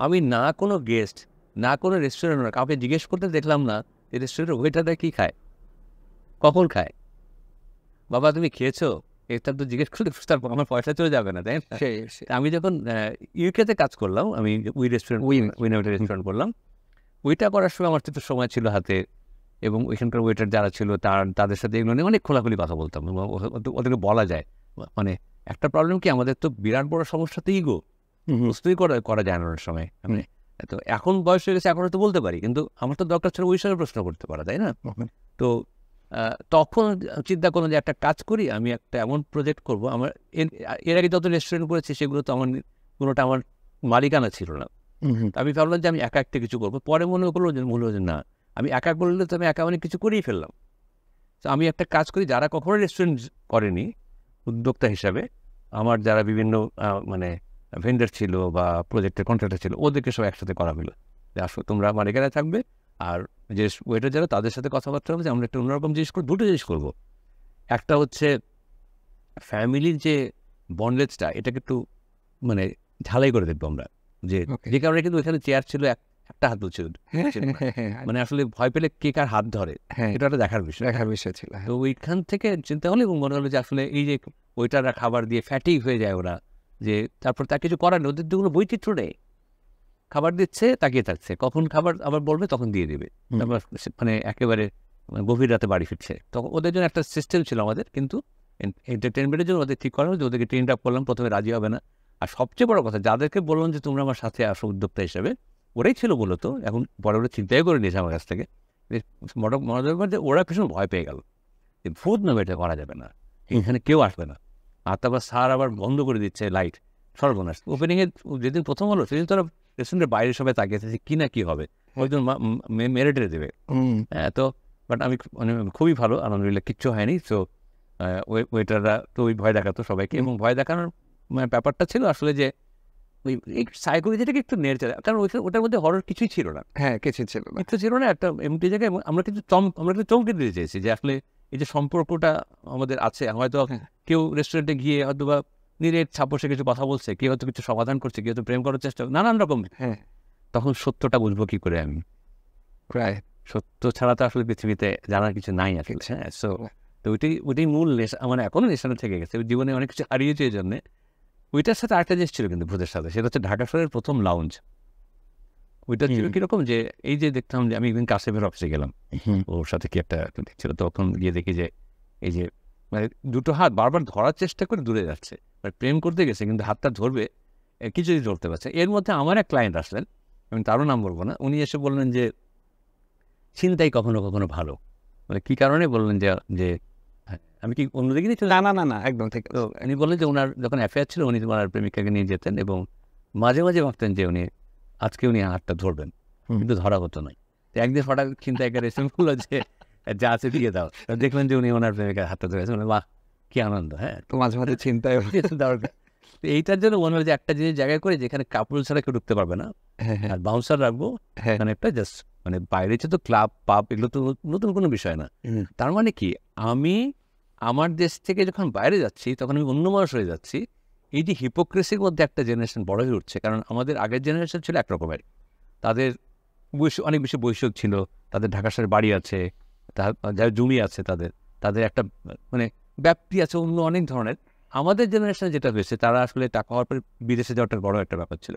আমি না কোনো গেস্ট না কোনো রেস্টুরেন্ট না কাউকে জিজ্ঞেস করতে দেখলাম না যে রেস্টুরেন্টের ওয়েটারটা কী খায়, কখন খায়, বাবা তুমি খেয়েছো, এটা তো জিজ্ঞেস করলে তারপর আমার পয়সা চলে যাবে না, তাই না? আমি যখন ইউকেতে কাজ করলাম, আমি উই রেস্টুরেন্ট উই নামের রেস্টুরেন্ট করলাম, ওইটা করার সময় আমার তো সময় ছিল হাতে, এবং ওইখানকার ওয়েটার যারা ছিল তার তাদের সাথে এগুলো নিয়ে অনেক খোলাখুলি কথা বলতাম, ওদেরকে বলা যায়। মানে একটা প্রবলেম কি, আমাদের তো বিরাট বড় সমস্যা তো ইগো, বুঝতেই করা যায় না ওর সময়। মানে তো এখন বয়স হয়ে গেছে, এখন তো বলতে পারি, কিন্তু আমার তো দরকার ছিল ওই সময় প্রশ্ন করতে পারা, তাই না? তো তখন চিন্তা করলাম যে একটা কাজ করি, আমি একটা এমন প্রজেক্ট করব। আমার এর আগে যত রেস্টুরেন্ট করেছি সেগুলো তো আমার কোনোটা আমার মালিকানা ছিল না, আমি ভাবলাম যে আমি একা একটা কিছু করবো। পরে মনে করলো যে মনে হলো যে না, আমি একা করলে তো আমি একা অনেক কিছু করেই ফেললাম। তো আমি একটা কাজ করি, যারা কখনো রেস্টুরেন্ট করেনি উদ্যোক্তা হিসাবে, আমার যারা বিভিন্ন মানে ভেন্ডার ছিল বা প্রজেক্টের কন্ট্রাক্টার ছিল, ওদেরকে সব একসাথে করা হলো যে আসো তোমরা মালিকানা থাকবে, আর যে ওয়েটার যারা তাদের সাথে কথাবার্তা হবে যে আমরা একটা অন্যরকম জিনিস করবো, দুটো জিনিস করবো। একটা হচ্ছে ফ্যামিলির যে বন্ডেজটা, এটাকে একটু মানে ঝালাই করে দেখবো আমরা, যে যে কারণে কিন্তু ওইখানে চেয়ার ছিল, একটা হাত ছিল, মানে আসলে ভয় পেলে কে কার হাত ধরে এটা একটা দেখার বিষয় দেখার বিষয় ছিল। তো ওইখান থেকে চিন্তা হলো এবং মনে হলো যে আসলে এই যে ওয়েটাররা খাবার দিয়ে ফ্যাটিক হয়ে যায় ওরা, যে তারপর তার কিছু করার নেই, ওদের তো কোনো বৈচিত্র্য নেই, খাবার দিচ্ছে তাকিয়ে থাকছে, কখন খাবার আবার বলবে তখন দিয়ে দেবে, মানে একেবারে গভীর রাতে বাড়ি ফিরছে। তখন ওদের জন্য একটা সিস্টেম ছিল আমাদের, কিন্তু এন্টারটেনমেন্টের জন্য ওদের ঠিক করা হলো যে ওদেরকে ট্রেন আপ করলাম, প্রথমে রাজি হবে না। আর সবচেয়ে বড় কথা, যাদেরকে বললাম যে তোমরা আমার সাথে আসো উদ্যোক্তা হিসেবে, ওরাই ছিল বলতো, এখন বড় বড় চিন্তাই করে নিয়েছে আমার কাছ থেকে, যে ওরা ভীষণ ভয় পেয়ে গেল, ভূত নামে এটা করা যাবে না, এখানে কেউ আসবে না। আর তারপর স্যার আবার বন্ধ করে দিচ্ছে লাইট, সর্বনাশ। ওপেনিংয়ে যেদিন প্রথম হলো সেদিন তো রেস্টুরেন্টের বাইরে সবাই তাকিয়ে থাকছে কি না কি হবে, ওইজন মেরে টেরে দেবে। হ্যাঁ, তো বাট আমি মানে খুবই ভালো, আলহামদুলিল্লাহ কিচ্ছু হয়নি। তো ওই ওয়েটাররা তো ওই ভয় দেখাতো সবাইকে, এবং ভয় দেখানোর মানে ব্যাপারটা ছিল আসলে যে ওই সাইকোলজিটাকে একটু নেড়ে চলে, কারণ ওইখানে ওটার মধ্যে হরর কিছুই ছিল না। হ্যাঁ, কিছু ছিল না, কিছু ছিল না, একটা এমটি জায়গায় আমরা কিন্তু আমরা কিন্তু চমকে দিতে চেয়েছি যে আসলে এই যে সম্পর্কটা আমাদের আছে, হয়তো কেউ রেস্টুরেন্টে গিয়ে হয়তো বা নিরেট ছাপোষে কিছু কথা বলছে, কেউ হয়তো কিছু সমাধান করছে, কেউ হয়তো প্রেম করার চেষ্টা, নানান রকম। হ্যাঁ, তখন সত্যটা বুঝবো কি করে আমি, প্রায় সত্য ছাড়া তো আসলে পৃথিবীতে জানার কিছু নাই আসলে। হ্যাঁ, সো তো ওইটাই ওইটাই মূল নেশা, মানে এখনও নেশাটা থেকে গেছে, জীবনে অনেক কিছু হারিয়েছে এই জন্যে। ওইটার সাথে আরেকটা জিনিস ছিল কিন্তু ভূতের সাথে, সেটা হচ্ছে ঢাকা শহরের প্রথম লাউঞ্জ। ওইটা ছিল কীরকম যে এই যে দেখতাম যে আমি একদিন কাশেমের অফিসে গেলাম, ওর সাথে কি একটা দেখছিল, তখন গিয়ে দেখি যে এই যে মানে দুটো হাত বারবার ধরার চেষ্টা করে দূরে যাচ্ছে, মানে প্রেম করতে গেছে কিন্তু হাতটা ধরবে কিছুই ধরতে পারছে। এর মধ্যে আমার এক ক্লায়েন্ট আসলেন, আমি তারও নাম বলবো না, উনি এসে বললেন যে চিন্তাই কখনো কখনো ভালো। মানে কী কারণে বললেন যে যে আমি কি অন্যদিকে নিয়ে চলে, না না না একদম ঠিক। তো উনি বললেন যে ওনার যখন অ্যাফেয়ার ছিল উনি ওনার প্রেমিকাকে নিয়ে যেতেন, এবং মাঝে মাঝে ভাবতেন যে উনি আজকে উনি হাতটা ধরবেন, কিন্তু ধরা হতো না। তো একদিন হঠাৎ চিন্তায় করে এসে বললো যে যা আছে দিয়ে দাও, দেখলেন যে উনি ওনার প্রেমিকার হাতটা ধরেছেন, মানে বাহ কি আনন্দ। হ্যাঁ, তো মাঝে মাঝে চিন্তায় দরকার। তো এইটার জন্য মনে হয় যে একটা জিনিস জায়গায় করে যেখানে কাপড় ছাড়া কেউ ঢুকতে পারবে না, আর বাউন্সার রাখবো, মানে একটা জাস্ট মানে বাইরে তো ক্লাব পাব এগুলো তো নতুন কোনো বিষয় না। তার মানে কি, আমি আমার দেশ থেকে যখন বাইরে যাচ্ছি তখন আমি অন্য মানুষ হয়ে যাচ্ছি। এই যে হিপোক্রেসির মধ্যে একটা জেনারেশন বড় হয়ে উঠছে, কারণ আমাদের আগের জেনারেশন ছিল একরকমের, তাদের বৈশ্য অনেক বেশি বৈষয়িক ছিল, তাদের ঢাকা শহরে বাড়ি আছে, যারা জমি আছে তাদের তাদের একটা মানে ব্যাপ্তি আছে অন্য অনেক ধরনের। আমাদের জেনারেশনে যেটা হয়েছে, তারা আসলে টাকা হওয়ার পরে বিদেশে যাওয়াটার বড় একটা ব্যাপার ছিল,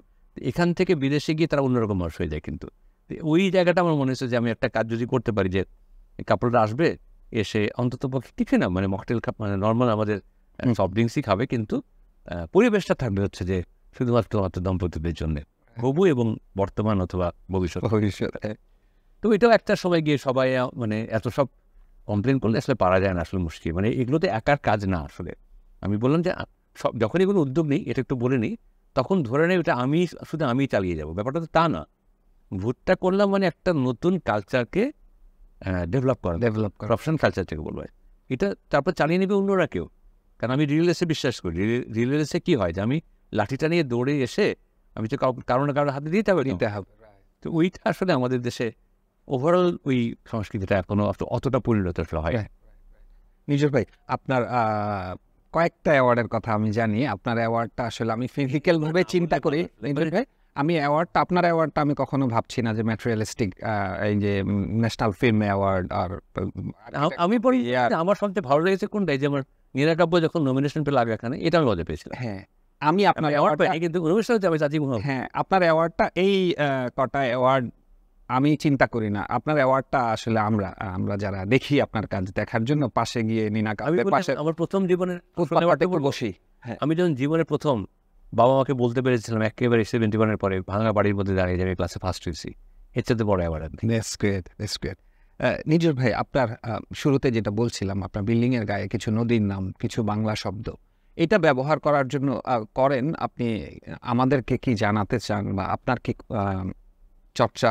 এখান থেকে বিদেশে গিয়ে তারা অন্যরকম মানুষ হয়ে যায়। কিন্তু ওই জায়গাটা আমার মনে হচ্ছে যে আমি একটা কাজ যদি করতে পারি, যে কাপড়টা আসবে এসে অন্তত পক্ষে টিফিন না মানে মকটেল খাপ মানে নর্মাল আমাদের সফট ড্রিঙ্কসই খাবে, কিন্তু পরিবেশটা থাকবে হচ্ছে যে শুধুমাত্র মাত্র দম্পতিদের জন্য, হবু এবং বর্তমান অথবা ভবিষ্যৎ ভবিষ্যৎ তো এটাও একটা সময় গিয়ে সবাই মানে এত সব কমপ্লেন করলে আসলে পারা যায় না, আসলে মুশকিল। মানে এগুলোতে একার কাজ না আসলে। আমি বললাম যে সব যখন এগুলো উদ্যোগ নেই, এটা একটু বলে নিই, তখন ধরে নেই ওটা আমি শুধু আমি চালিয়ে যাব, ব্যাপারটা তো তা না। ভুট্টা করলাম মানে একটা নতুন কালচারকে ডেভেলপ করা, ডেভেলপ করা অপশন কালচার থেকে বলবো এটা, তারপর চালিয়ে নেবে অন্যরা কেউ। কারণ আমি রিল রেসে বিশ্বাস করি, রিল রেসে কী হয় যে আমি লাঠিটা নিয়ে দৌড়ে এসে আমি তো কারো না কারো হাতে দিতে হবে নিতে হবে। তো ওইটা আসলে আমাদের দেশে ওভারঅল ওই সংস্কৃতিটা এখনও অতটা পরিণত হয়। নির্ঝর ভাই, আপনার কয়েকটা অ্যাওয়ার্ডের কথা আমি জানি, আপনার অ্যাওয়ার্ডটা আসলে আমি ফিজিক্যালভাবে চিন্তা করি নির্ঝর ভাই, আমি অ্যাওয়ার্ডটা আপনার অ্যাওয়ার্ডটা আমি কখনো ভাবছি না যে ম্যাটেরিয়ালিস্টিক, এই যে ন্যাশনাল ফিল্ম অ্যাওয়ার্ড। আর আমি বলি আমার সবচেয়ে ভালো লেগেছে কোনটাই, যে আমার নিরানব্বই যখন নমিনেশন পেল আগে এখানে, এটা আমি মজা পেয়েছিলাম। হ্যাঁ, আমি আপনার অ্যাওয়ার্ডটা কিন্তু অনুষ্ঠানে যাবে চাচি। হ্যাঁ, আপনার অ্যাওয়ার্ডটা এই কটা অ্যাওয়ার্ড আমি চিন্তা করি না, আপনার অ্যাওয়ার্ডটা আসলে আমরা আমরা যারা দেখি আপনার কাজ, দেখার জন্য পাশে গিয়ে নিনা কাজের পাশে আমার প্রথম জীবনের বসি। হ্যাঁ, আমি যখন জীবনের প্রথম বাবা মাকে বলতে পেরেছিলাম একেবারে সেভেন্টি ওয়ানের পরে ভাঙা বাড়ির মধ্যে দাঁড়িয়ে যাবে ক্লাসে ফার্স্ট হয়েছি, এর চাইতে বড় award. That's great, that's great. Nirjhar ভাই, আপনার শুরুতে যেটা বলছিলাম, আপনার বিল্ডিংয়ের গায়ে কিছু নদীর নাম, কিছু বাংলা শব্দ, এটা ব্যবহার করার জন্য করেন আপনি, আমাদেরকে কি জানাতে চান বা আপনার কি চর্চা?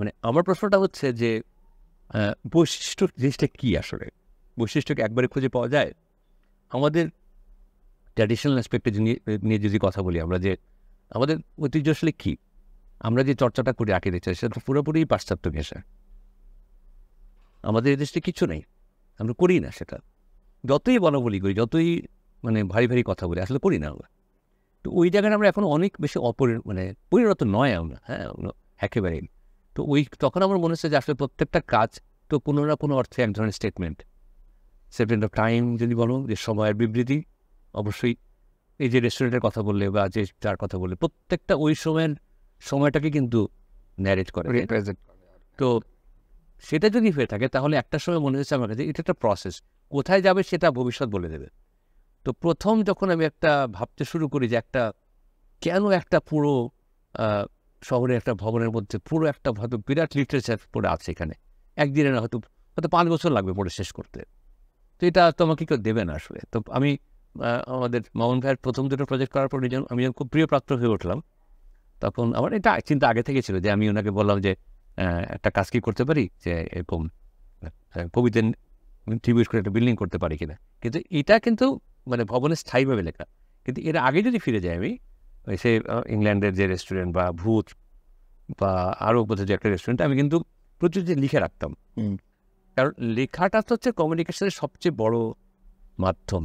মানে আমার প্রশ্নটা হচ্ছে যে বৈশিষ্ট্য জিনিসটা কী আসলে? বৈশিষ্ট্যকে একবারে খুঁজে পাওয়া যায়? আমাদের ট্র্যাডিশনাল অ্যাসপেক্টে নিয়ে যদি কথা বলি, আমরা যে আমাদের ঐতিহ্য আসলে কী, আমরা যে চর্চাটা করে আঁকে দিচ্ছি সেটা তো পুরোপুরি পাশ্চাত্য ভাষা, আমাদের দেশে কিছু নেই, আমরা করি না সেটা, যতই বলাবলি করি, যতই মানে ভারী ভারী কথা বলি, আসলে করি না আমরা। তো ওই জায়গায় আমরা এখন অনেক বেশি অপরি মানে পরিণত নয় আমরা। হ্যাঁ, একেবারেই। তো ওই তখন আমার মনে হচ্ছে যে আসলে প্রত্যেকটা কাজ তো কোনো না কোনো অর্থে এক ধরনের স্টেটমেন্ট, স্টেটমেন্ট অফ টাইম যদি বলো, যে সময়ের বিবৃতি। অবশ্যই এই যে রেস্টুরেন্টের কথা বললে বা যে যার কথা বললে, প্রত্যেকটা ওই সময়ের সময়টাকে কিন্তু ন্যারেট করে। তো সেটা যদি হয়ে থাকে তাহলে একটা সময় মনে হয়েছে আমার কাছে এটা একটা প্রসেস, কোথায় যাবে সেটা ভবিষ্যৎ বলে দেবে। তো প্রথম যখন আমি একটা ভাবতে শুরু করি যে একটা কেন একটা পুরো শহরে একটা ভবনের মধ্যে পুরো একটা হয়তো বিরাট লিটারেচার পড়ে আছে এখানে, একদিনে না হয়তো হয়তো পাঁচ বছর লাগবে পড়ে শেষ করতে, তো এটা তো আমাকে কেউ দেবে না আসলে। তো আমি আমাদের মামুন ভাইয়ের প্রথম দুটো প্রজেক্ট করার পর নিজের আমি যখন খুব প্রিয়পাত্র হয়ে উঠলাম, তখন আমার এটা চিন্তা আগে থেকে ছিল, যে আমি ওনাকে বললাম যে একটা কাজ কি করতে পারি, যে এরকম কবিদের ট্রিবিউট করে একটা বিল্ডিং করতে পারি কিনা, কিন্তু এটা কিন্তু মানে ভবনে স্থায়ীভাবে লেখা। কিন্তু এর আগে যদি ফিরে যাই আমি ওই সে ইংল্যান্ডের যে রেস্টুরেন্ট বা ভূত বা আরও বোধহয় যে একটা রেস্টুরেন্ট, আমি কিন্তু প্রচুর যে লিখে রাখতাম, কারণ লেখাটা তো হচ্ছে কমিউনিকেশনের সবচেয়ে বড় মাধ্যম।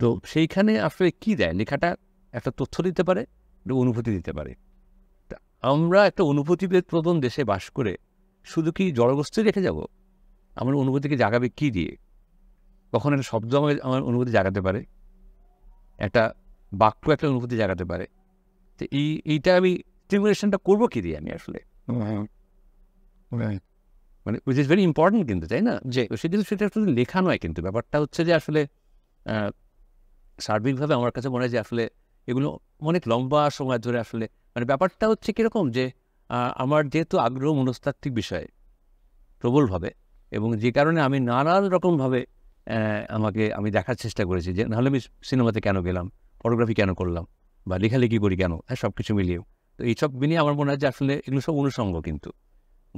তো সেইখানে আসলে কী দেয় লেখাটা? একটা তথ্য দিতে পারে, একটা অনুভূতি দিতে পারে। আমরা একটা অনুভূতিবিদ প্রধান দেশে বাস করে শুধু কি জড়বস্তুই রেখে যাব? আমার অনুভূতিকে জাগাবে কী দিয়ে? কখন একটা শব্দ আমার আমার অনুভূতি জাগাতে পারে, একটা বাক্য একটা অনুভূতি জাগাতে পারে। তো এই এইটা আমি স্টিমুলেশনটা করবো কী দিয়ে আমি আসলে? মানে উইচ ইজ ভেরি ইম্পর্টেন্ট কিন্তু, তাই না? যে সেটা সেটা শুধু লেখা নয়, কিন্তু ব্যাপারটা হচ্ছে যে আসলে সার্বিকভাবে আমার কাছে মনে হয় যে আসলে এগুলো অনেক লম্বা সময় ধরে আসলে মানে ব্যাপারটা হচ্ছে কীরকম, যে আমার যেহেতু আগ্রহ মনস্তাত্ত্বিক বিষয়ে প্রবলভাবে, এবং যে কারণে আমি নানান রকমভাবে আমাকে আমি দেখার চেষ্টা করেছি, যে নাহলে আমি সিনেমাতে কেন গেলাম, ফটোগ্রাফি কেন করলাম, বা লেখালেখি করি কেন, হ্যাঁ সব কিছু মিলিয়েও। তো এইসব মিলিয়ে আমার মনে হয় যে আসলে এগুলো সব অনুষঙ্গ, কিন্তু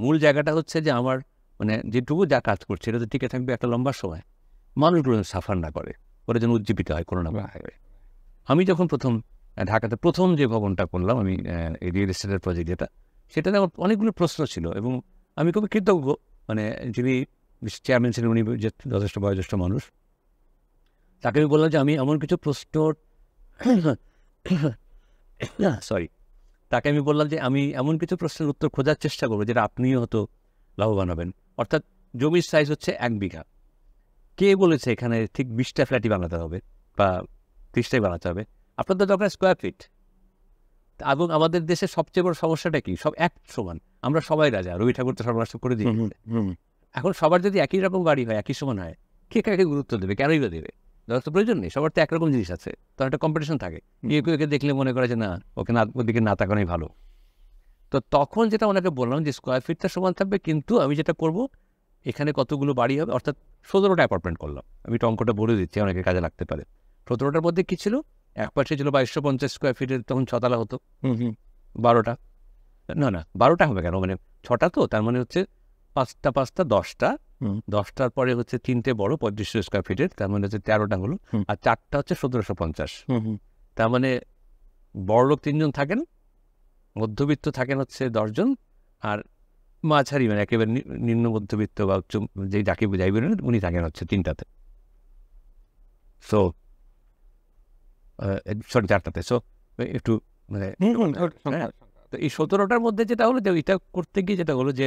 মূল জায়গাটা হচ্ছে যে আমার মানে যেটুকু যা কাজ করছে এটা তো টিকে থাকবে একটা লম্বা সময়, মানুষগুলো সাফার না করে, ওরা যেন উজ্জীবিত হয় কোনো না। আমি যখন প্রথম ঢাকাতে প্রথম যে ভবনটা করলাম আমি এই রিয়েল এস্টেটের প্রজেক্ট, যেটা সেটাতে আমার অনেকগুলো প্রশ্ন ছিল, এবং আমি খুবই কৃতজ্ঞ মানে যিনি চেয়ারম্যান ছিলেন, উনি যথেষ্ট বয়োজ্যেষ্ঠ মানুষ, তাকে আমি বললাম যে আমি এমন কিছু প্রশ্ন সরি তাকে আমি বললাম যে আমি এমন কিছু প্রশ্নের উত্তর খোঁজার চেষ্টা করবো যেটা আপনিও হয়তো লাভবান হবেন। অর্থাৎ জমির সাইজ হচ্ছে এক বিঘা, কে বলেছে এখানে ঠিক বিশটা ফ্ল্যাটই বানাতে হবে বা ত্রিশটাই বানাতে হবে? আপনাদের দরকার স্কোয়ার ফিট। এবং আমাদের দেশে সবচেয়ে বড় সমস্যাটা কি? সব এক সমান, আমরা সবাই রাজা, রবি ঠাকুর তো সর্বনাশ করে দিই। এখন সবার যদি একই রকম বাড়ি হয়, একই সমান হয়, কে কাকে গুরুত্ব দেবে? কেনই বা দেবে? যথেষ্ট প্রয়োজন নেই, সবার তো একরকম জিনিস আছে, তার একটা কম্পিটিশন থাকে, কেউ কেউ দেখলে মনে করে যে না ওকে না ওদিকে না তাকানোই ভালো। তো তখন যেটা ওনাকে বললাম যে স্কোয়ার ফিটটা সমান থাকবে, কিন্তু আমি যেটা করব এখানে কতগুলো বাড়ি হবে, অর্থাৎ সতেরোটা অ্যাপার্টমেন্ট করলাম। আমি টঙ্কটা বলে দিচ্ছি, অনেকে কাজে লাগতে পারে। সতেরোটার মধ্যে কী ছিল? এক পাশে ছিল বাইশশো পঞ্চাশ স্কোয়ার ফিটের, তখন ছতলা হতো, বারোটা না না বারোটা হবে কেন, মানে ছটা, তো তার মানে হচ্ছে পাঁচটা পাঁচটা দশটা, দশটার পরে হচ্ছে তিনটে বড় পঁয়ত্রিশশো স্কোয়ার ফিটের, তার মানে হচ্ছে তেরোটা হলো, আর চারটা হচ্ছে সতেরোশো পঞ্চাশ। তার মানে বড়লোক তিনজন থাকেন, মধ্যবিত্ত থাকেন হচ্ছে দশজন, আর মাঝারি মানে একেবারে নিম্ন মধ্যবিত্ত বা উচ্চ যেই যাকে বুঝাই বেরোন উনি থাকেন হচ্ছে তিনটাতে, সো সরি চারটাতে। সো একটু মানে তো এই সতেরোটার মধ্যে যেটা হলো, যে এটা করতে গিয়ে যেটা হলো যে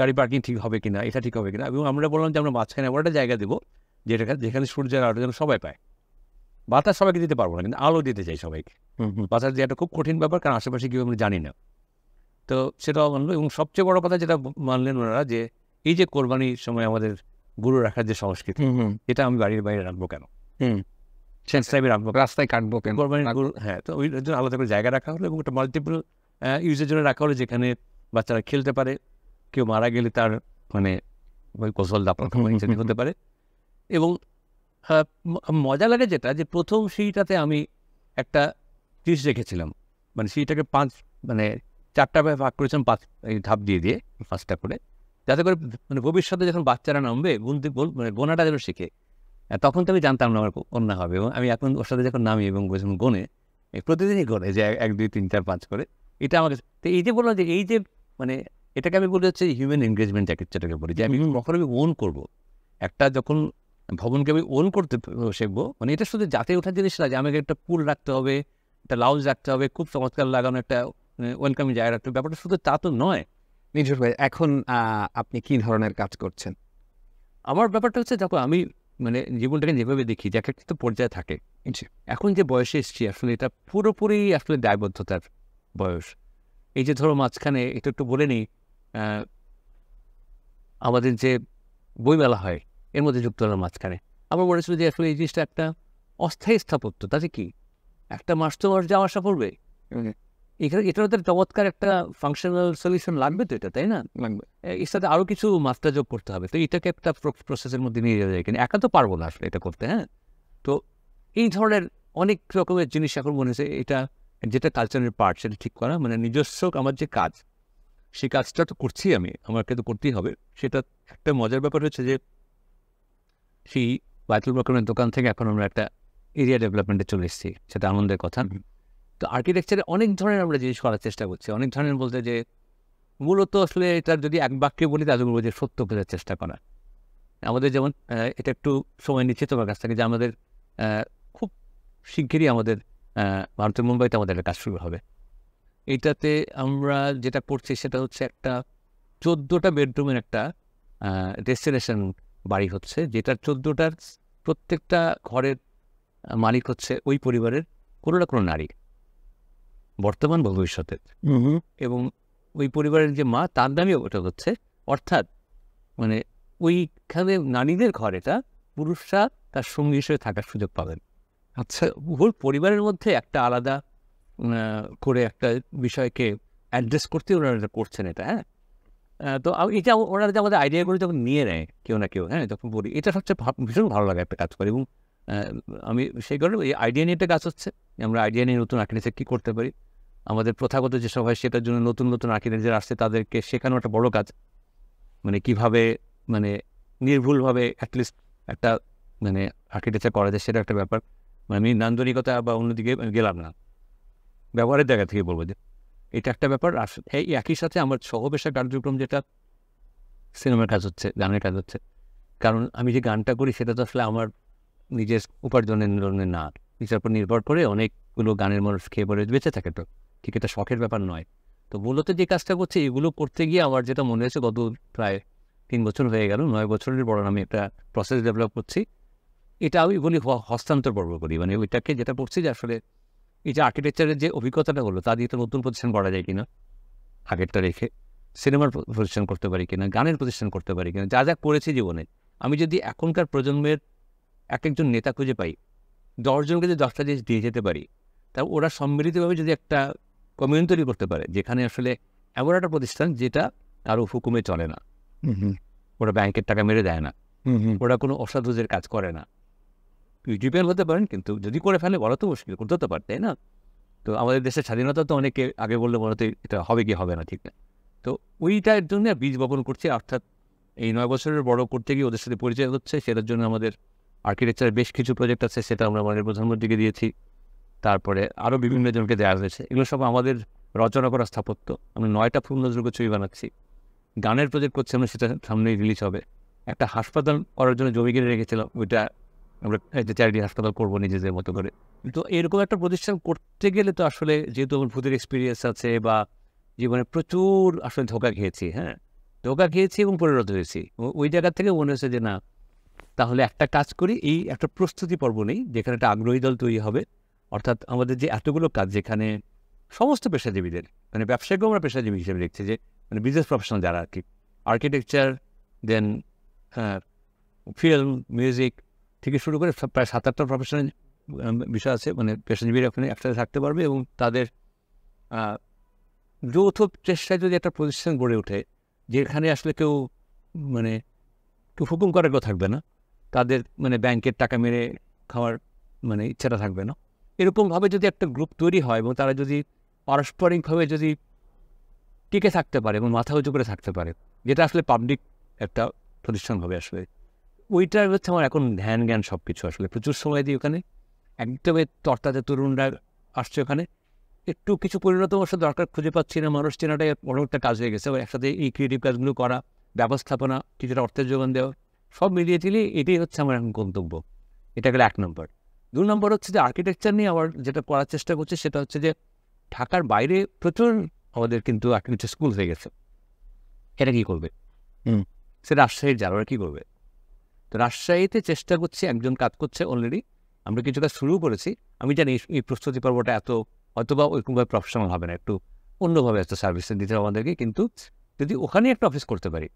গাড়ি পার্কিং ঠিক হবে কিনা, এটা ঠিক হবে কিনা, এবং আমরা বললাম যে আমরা মাঝখানে এমন একটা জায়গা দেবো যেটা যেখানে সূর্যের আলোটা যেন সবাই পায়। বাতাস সবাইকে দিতে পারবো না, কিন্তু আলো দিতে চাই সবাইকে। বাতাস দেওয়াটা খুব কঠিন ব্যাপার, কারণ আশেপাশে কীভাবে আমরা জানি না। তো সেটাও মানলো। এবং সবচেয়ে বড় কথা যেটা মানলেন ওনারা, যে এই যে কোরবানির সময় আমাদের গরু রাখার যে সংস্কৃতি, এটা আমি বাড়ির বাইরে রাখবো কেন, সেন্সটাইমে রাখবো, রাস্তায় কাটবো কেন কোরবানির গরু। হ্যাঁ, তো ওই জন্য আলাদা করে জায়গা রাখা হলো এবং একটা মাল্টিপল ইউজের জন্য রাখা হলো, যেখানে বাচ্চারা খেলতে পারে, কেউ মারা গেলে তার মানে ওই কৌশল দাপন হতে পারে। এবং মজা লাগে যেটা, যে প্রথম সিঁড়িটাতে আমি একটা ত্রিশ রেখেছিলাম, মানে সিঁড়িটাকে পাঁচ মানে চারটা ভাবে ভাগ করেছিলাম, পাঁচ ধাপ দিয়ে দিয়ে পাঁচটা করে, যাতে করে মানে ভবিষ্যতে যখন বাচ্চারা নামবে গুনতে মানে গোনাটা যেন শিখে। তখন তো আমি জানতাম না আমার কন্যা হবে, এবং আমি এখন ওর সাথে যখন নামি এবং যখন গোনে প্রতিদিনই গোনে যে এক দুই তিন চার পাঁচ করে, এটা আমাকে তো এই যে বললাম যে এই যে মানে এটাকে আমি বলি হচ্ছে হিউম্যান এনগেজমেন্ট জ্যাকেট, যেটাকে বলি যে আমি কখন আমি ওন করবো একটা, যখন ভবনকে আমি ওন করতে শিখবো। মানে এটা শুধু যাতে ওঠার জিনিস না, যে আমাকে একটা পুল রাখতে হবে, একটা লাউজ রাখতে হবে, খুব চমৎকার লাগানো একটা ওয়েলকামিং জায়গা রাখতে হবে, ব্যাপারটা শুধু তা তো নয়। নির্ঝর ভাই, এখন আপনি কী ধরনের কাজ করছেন? আমার ব্যাপারটা হচ্ছে দেখো, আমি মানে জীবনটাকে যেভাবে দেখি যে একটা তো পর্যায়ে থাকে, এখন যে বয়সে এসেছি আসলে এটা পুরোপুরি আসলে দায়বদ্ধতার বয়স। এই যে ধরো মাঝখানে একটু একটু বলে নিই, আমাদের যে বইমেলা হয় এর মধ্যে যুক্ত হলাম মাঝখানে। আমার মনে হচ্ছিল যে আসলে এই জিনিসটা একটা অস্থায়ী স্থাপত্য, তাতে কি একটা মাস তো মাস যাওয়া আসা করবে, এখানে এটার তো চমৎকার একটা ফাংশনাল সলিউশন লাগবে, তো এটা তাই না লাগবে, এর সাথে আরও কিছু মাত্রা যোগ করতে হবে। তো এটাকে একটা প্রসেসের মধ্যে নিয়ে যাওয়া যায়, কিন্তু একা তো পারবো না আসলে এটা করতে। হ্যাঁ, তো এই ধরনের অনেক রকমের জিনিস এখন মনে হয়েছে এটা যেটা কালচারের পার্ট, সেটা ঠিক করা, মানে নিজস্ব আমার যে কাজ সেই কাজটা তো করছি আমি, আমাকে তো করতেই হবে। সেটা একটা মজার ব্যাপার হচ্ছে যে সেই বাইতুল মোকাররমের দোকান থেকে এখন আমরা একটা এরিয়া ডেভেলপমেন্টে চলে এসেছি, সেটা আনন্দের কথা। তো আর্কিটেকচারে অনেক ধরনের আমরা জিনিস করার চেষ্টা করছি, অনেক ধরনের বলতে যে মূলত আসলে এটার যদি এক বাক্যে বলি তাদের বলবো যে সত্য খোঁজার চেষ্টা করা। আমাদের যেমন এটা একটু সময় নিচ্ছে তোমার কাছ থেকে, যে আমাদের খুব শিগগিরই আমাদের ভারতের মুম্বাইতে আমাদের একটা কাজ শুরু হবে। এটাতে আমরা যেটা করছি সেটা হচ্ছে একটা চোদ্দোটা বেডরুমের একটা ডেস্টিনেশন বাড়ি হচ্ছে, যেটার চোদ্দোটার প্রত্যেকটা ঘরের মালিক হচ্ছে ওই পরিবারের কোনো না কোনো নারী, বর্তমান বা ভবিষ্যতের। এবং ওই পরিবারের যে মা তার নামেও ওটা হচ্ছে, অর্থাৎ মানে ওইখানে নারীদের ঘর এটা, পুরুষরা তার সঙ্গী হিসেবে থাকার সুযোগ পাবেন। আচ্ছা, ওর পরিবারের মধ্যে একটা আলাদা করে একটা বিষয়কে অ্যাড্রেস করতে ওনারা করছেন এটা। হ্যাঁ, তো এটা ওনারা যে আমাদের আইডিয়াগুলো যখন নিয়ে নেয় কেউ না কেউ, হ্যাঁ তখন বলি এটা সবচেয়ে ভীষণ ভালো লাগে একটা কাজ করে। এবং আমি সেই কারণে এই আইডিয়া নিয়ে একটা কাজ হচ্ছে, আমরা আইডিয়া নিয়ে নতুন আর্কিটেকচার কী করতে পারি। আমাদের প্রথাগত যেসব হয় সেটার জন্য নতুন নতুন আর্কিটেকচার আসছে, তাদেরকে শেখানো একটা বড়ো কাজ, মানে কীভাবে মানে নির্ভুলভাবে অ্যাটলিস্ট একটা মানে আর্কিটেকচার করা যায় সেটা একটা ব্যাপার। মানে আমি নান্দনিকতা বা অন্যদিকে গেলাম না, ব্যবহারের জায়গা থেকে বলবো যে এটা একটা ব্যাপার। আর এই একই সাথে আমার সহপেশা কার্যক্রম যেটা সিনেমার কাজ হচ্ছে, গানের কাজ হচ্ছে, কারণ আমি যে গানটা করি সেটা তো আসলে আমার নিজের উপার্জনের জন্যে না, নিজের উপর নির্ভর করে অনেকগুলো গানের মানুষ খেয়ে পড়ে বেঁচে থাকে, তো ঠিক এটা শখের ব্যাপার নয়। তো মূলত যে কাজটা করছে এগুলো করতে গিয়ে আমার যেটা মনে হয়েছে, গত প্রায় তিন বছর হয়ে গেল, নয় বছরের বড় আমি একটা প্রসেস ডেভেলপ করছি, এটা আমি বলি হস্তান্তর পর্ব করি। মানে ওইটাকে যেটা করছি যে আসলে এই যে আর্কিটেকচারের যে অভিজ্ঞতাটা হলো তা দিয়ে তো নতুন প্রতিষ্ঠান করা যায় কিনা, আগেরটা রেখে সিনেমার প্রতিষ্ঠান করতে পারি কিনা, গানের প্রতিষ্ঠান করতে পারি কিনা, যা যা করেছি জীবনে। আমি যদি এখনকার প্রজন্মের এক একজন নেতা খুঁজে পাই, দশজনকে যদি দশটা জিনিস দিয়ে যেতে পারি, তা ওরা সম্মিলিতভাবে যদি একটা কমিউন তৈরি করতে পারে, যেখানে আসলে এমন একটা প্রতিষ্ঠান যেটা কারো হুকুমে চলে না, ওরা ব্যাংকের টাকা মেরে দেয় না, ওরা কোনো অসাধুজের কাজ করে না। ইউটিউবের হতে পারেন, কিন্তু যদি করে ফেলে বলা তো মুশকিল, করতে হতে পারে তাই না। তো আমাদের দেশের স্বাধীনতা তো অনেকে আগে বললে বলতে এটা হবে কি হবে না ঠিক না, তো ওইটার জন্য বীজ বপন করছি। অর্থাৎ এই নয় বছরের বড় করতে গিয়ে ওদের সাথে পরিচয় হচ্ছে। সেটার জন্য আমাদের আর্কিটেকচারের বেশ কিছু প্রজেক্ট আছে, সেটা আমরা মাননীয় প্রধানমন্ত্রীকে দিয়েছি, তারপরে আরও বিভিন্ন জনকে দেওয়া হয়েছে। এগুলো সব আমাদের রচনা করা স্থাপত্য। আমরা নয়টা ফুল নজরুলকে ছবি বানাচ্ছি, গানের প্রজেক্ট করছি আমরা, সেটা সামনেই রিলিজ হবে। একটা হাসপাতাল করার জন্য জমি কিনে রেখেছিলাম, ওইটা আমরা একটা চ্যারিটি হাসপাতাল করবো নিজেদের মতো করে। তো এরকম একটা প্রতিষ্ঠান করতে গেলে তো আসলে যেহেতু আমার ভূতের এক্সপিরিয়েন্স আছে বা জীবনে প্রচুর আসলে ধোকা খেয়েছি, হ্যাঁ ধোকা খেয়েছি এবং পরিণত হয়েছি, ওই জায়গা থেকে মনে হয়েছে যে না, তাহলে একটা কাজ করি, এই একটা প্রস্তুতি পর্ব নেই যেখানে একটা আগ্রহী দল তৈরি হবে। অর্থাৎ আমাদের যে এতগুলো কাজ যেখানে সমস্ত পেশাজীবীদের, মানে ব্যবসায়ীকেও আমরা পেশাজীবী হিসেবে দেখছি, যে মানে বিজনেস প্রফেশনাল যারা আর কি, আর্কিটেকচার দেন ফিল্ম মিউজিক থেকে শুরু করে প্রায় সাত আটটা প্রফেশনাল বিষয় আছে, মানে পেশাজীবীরা ওখানে একসাথে থাকতে পারবে এবং তাদের যৌথ চেষ্টায় যদি একটা প্রতিষ্ঠান গড়ে ওঠে যেখানে আসলে কেউ মানে কেউ হুকুম করার কেউ থাকবে না, তাদের মানে ব্যাংকের টাকা মেরে খাওয়ার মানে ইচ্ছাটা থাকবে না, এরকমভাবে যদি একটা গ্রুপ তৈরি হয় এবং তারা যদি পারস্পরিকভাবে যদি টিকে থাকতে পারে এবং মাথা উঁচু করে থাকতে পারে, যেটা আসলে পাবলিক একটা প্রতিষ্ঠান হবে আসলে, ওইটা হচ্ছে আমার এখন ধ্যান জ্ঞান সব কিছু। আসলে প্রচুর সময় দিই ওখানে, একদমই তরতাজা তরুণরা আসছে ওখানে, একটু কিছু পরিণত অবশ্য দরকার খুঁজে পাচ্ছি না, মানুষ চেনাটাই বড় একটা কাজ হয়ে গেছে। একসাথে এই ক্রিয়েটিভ কাজগুলো করা, ব্যবস্থাপনা, কিছুটা অর্থের যোগান দেওয়া, সব মিলিয়ে টিলিয়ে এটাই হচ্ছে আমার এখন গন্তব্য। এটা গেলে এক নম্বর। দু নম্বর হচ্ছে যে আর্কিটেকচার নিয়ে আবার যেটা করার চেষ্টা করছি সেটা হচ্ছে যে ঢাকার বাইরে প্রচুর আমাদের কিন্তু আর্কিটেকচার স্কুল হয়ে গেছে, এটা কী করবে? হুম সেটা রাজশাহীর যারা ওরা কী করবে? তো রাজশাহীতে চেষ্টা করছি, একজন কাজ করছে অলরেডি, আমরা কিছুটা শুরু করেছি। আমি জানি এই প্রস্তুতি পর্বটা এত হয়তোবা ওইরকমভাবে প্রফেশনাল হবে না, একটু অন্যভাবে একটা সার্ভিস দিতে হবে আমাদেরকে, কিন্তু যদি ওখানে একটা অফিস করতে পারি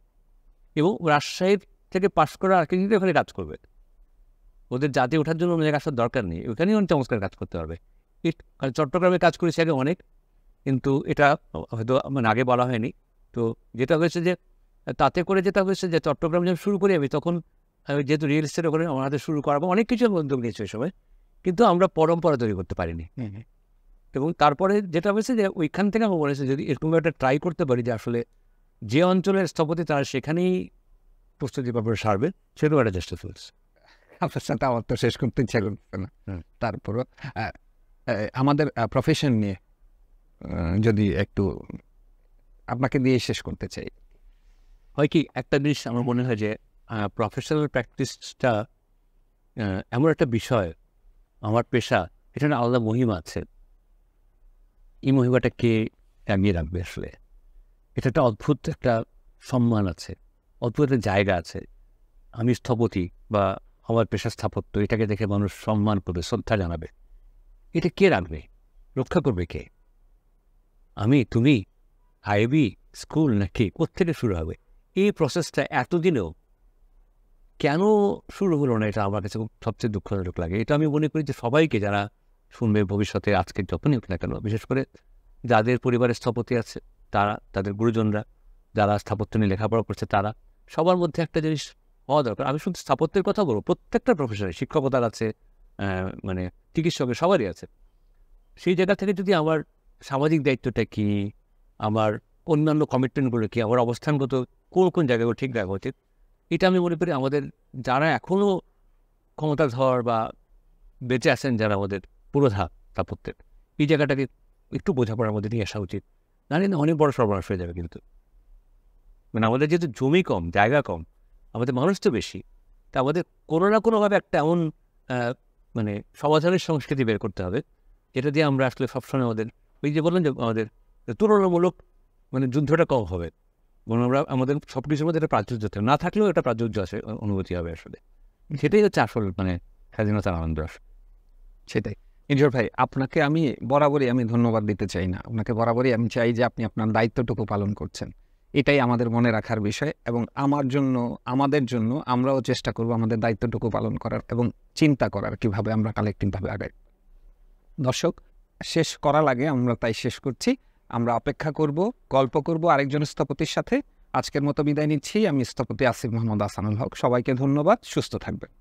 এবং রাজশাহীর থেকে পাশ করা আর্কিটেক্ট ওখানে কাজ করবে, ওদের জাতি ওঠার জন্য অন্য জায়গায় আসার দরকার নেই, ওখানেই অনেক চমৎকার কাজ করতে পারবে। কারণ চট্টগ্রামে কাজ করেছি আগে অনেক, কিন্তু এটা হয়তো মানে আগে বলা হয়নি। তো যেটা হয়েছে যে তাতে করে যেটা হয়েছে যে চট্টগ্রাম যখন শুরু করি আমি, তখন আমি যেহেতু রিয়েল এস্টেট ওখানে আমার হাতে শুরু করাবো, অনেক কিছু উদ্যোগ নিয়েছি ওই সময়, কিন্তু আমরা পরম্পরা তৈরি করতে পারিনি। এবং তারপরে যেটা হয়েছে যে ওইখান থেকে আমার বলেছে যদি এরকম একটা ট্রাই করতে পারি যে আসলে যে অঞ্চলের স্থপতি তারা সেখানেই প্রস্তুতি পাবে সারবে, সেটাও একটা চেষ্টা চলছে। আপনার সাথে আমার তো শেষ করতে ইচ্ছা করতে না, তারপরও আমাদের প্রফেশন নিয়ে যদি একটু আপনাকে দিয়ে শেষ করতে চাই। হয় কি একটা জিনিস আমার মনে হয় যে প্রফেশনাল প্র্যাকটিসটা এমন একটা বিষয়, আমার পেশা এটা না আলাদা মহিমা আছে, এই মহিমাটা কে এগিয়ে রাখবে আসলে? এটা একটা অদ্ভুত একটা সম্মান আছে, অদ্ভুত একটা জায়গা আছে। আমি স্থপতি বা আমার পেশা স্থাপত্য, এটাকে দেখে মানুষ সম্মান করবে, শ্রদ্ধা জানাবে, এটা কে রাখবে, রক্ষা করবে কে? আমি, তুমি, আইবি স্কুল, নাকি কোথেকে শুরু হবে? এই প্রসেসটা এতদিনেও কেন শুরু হলো না, এটা আমার কাছে খুব সবচেয়ে দুঃখজনক লাগে। এটা আমি মনে করি যে সবাইকে যারা শুনবে ভবিষ্যতে, আজকে যখনই হোক না কেন, বিশেষ করে যাদের পরিবারের স্থপতি আছে তারা, তাদের গুরুজনরা, যারা স্থাপত্য নিয়ে লেখাপড়া করছে তারা, সবার মধ্যে একটা জিনিস হওয়া দরকার। আমি শুধু স্থাপত্যের কথা বলবো, প্রত্যেকটা প্রফেশনে শিক্ষকতার আছে, মানে চিকিৎসকের, সবারই আছে। সেই জায়গা থেকে যদি আমার সামাজিক দায়িত্বটা কী, আমার অন্যান্য কমিটমেন্টগুলো কী, আমার অবস্থানগত কোন কোন জায়গাগুলো ঠিক রাখা উচিত, এটা আমি মনে করি আমাদের যারা এখনও ক্ষমতাধর বা বেঁচে আছেন, যারা আমাদের পুরোধা স্থাপত্যের, এই জায়গাটাকে একটু বোঝাপড়ার মধ্যে নিয়ে আসা উচিত। জানি না অনেক বড় সর্বনাশ হয়ে যাবে, কিন্তু মানে আমাদের যেহেতু জমি কম, জায়গা কম, আমাদের মানুষ তো বেশি, তা আমাদের কোনো না কোনোভাবে একটা এমন মানে সমাধানের সংস্কৃতি বের করতে হবে যেটা দিয়ে আমরা আসলে সবসময় আমাদের ওই যে বললাম যে আমাদের তুলনামূলক মানে যুদ্ধটা কম হবে এবং আমরা আমাদের সব কিছুর মধ্যে একটা প্রাচুর্য থাকবে, না থাকলেও একটা প্রাচুর্য আছে, অনুভূতি হবে আসলে। সেটাই হচ্ছে আসল মানে স্বাধীনতার আনন্দ। সেটাই নির্ঝর ভাই, আপনাকে আমি বরাবরই আমি ধন্যবাদ দিতে চাই না, আপনাকে বরাবরই আমি চাই যে আপনি আপনার দায়িত্বটুকু পালন করছেন, এটাই আমাদের মনে রাখার বিষয়। এবং আমার জন্য, আমাদের জন্য আমরাও চেষ্টা করব আমাদের দায়িত্বটুকু পালন করার এবং চিন্তা করার কীভাবে আমরা কালেক্টিভভাবে আগাই। দর্শক, শেষ করা লাগে আমরা তাই শেষ করছি, আমরা অপেক্ষা করব, গল্প করব আরেকজন স্থপতির সাথে। আজকের মতো বিদায় নিচ্ছি, আমি স্থপতি আসিফ মোহাম্মদ আসানুল হক। সবাইকে ধন্যবাদ, সুস্থ থাকবেন।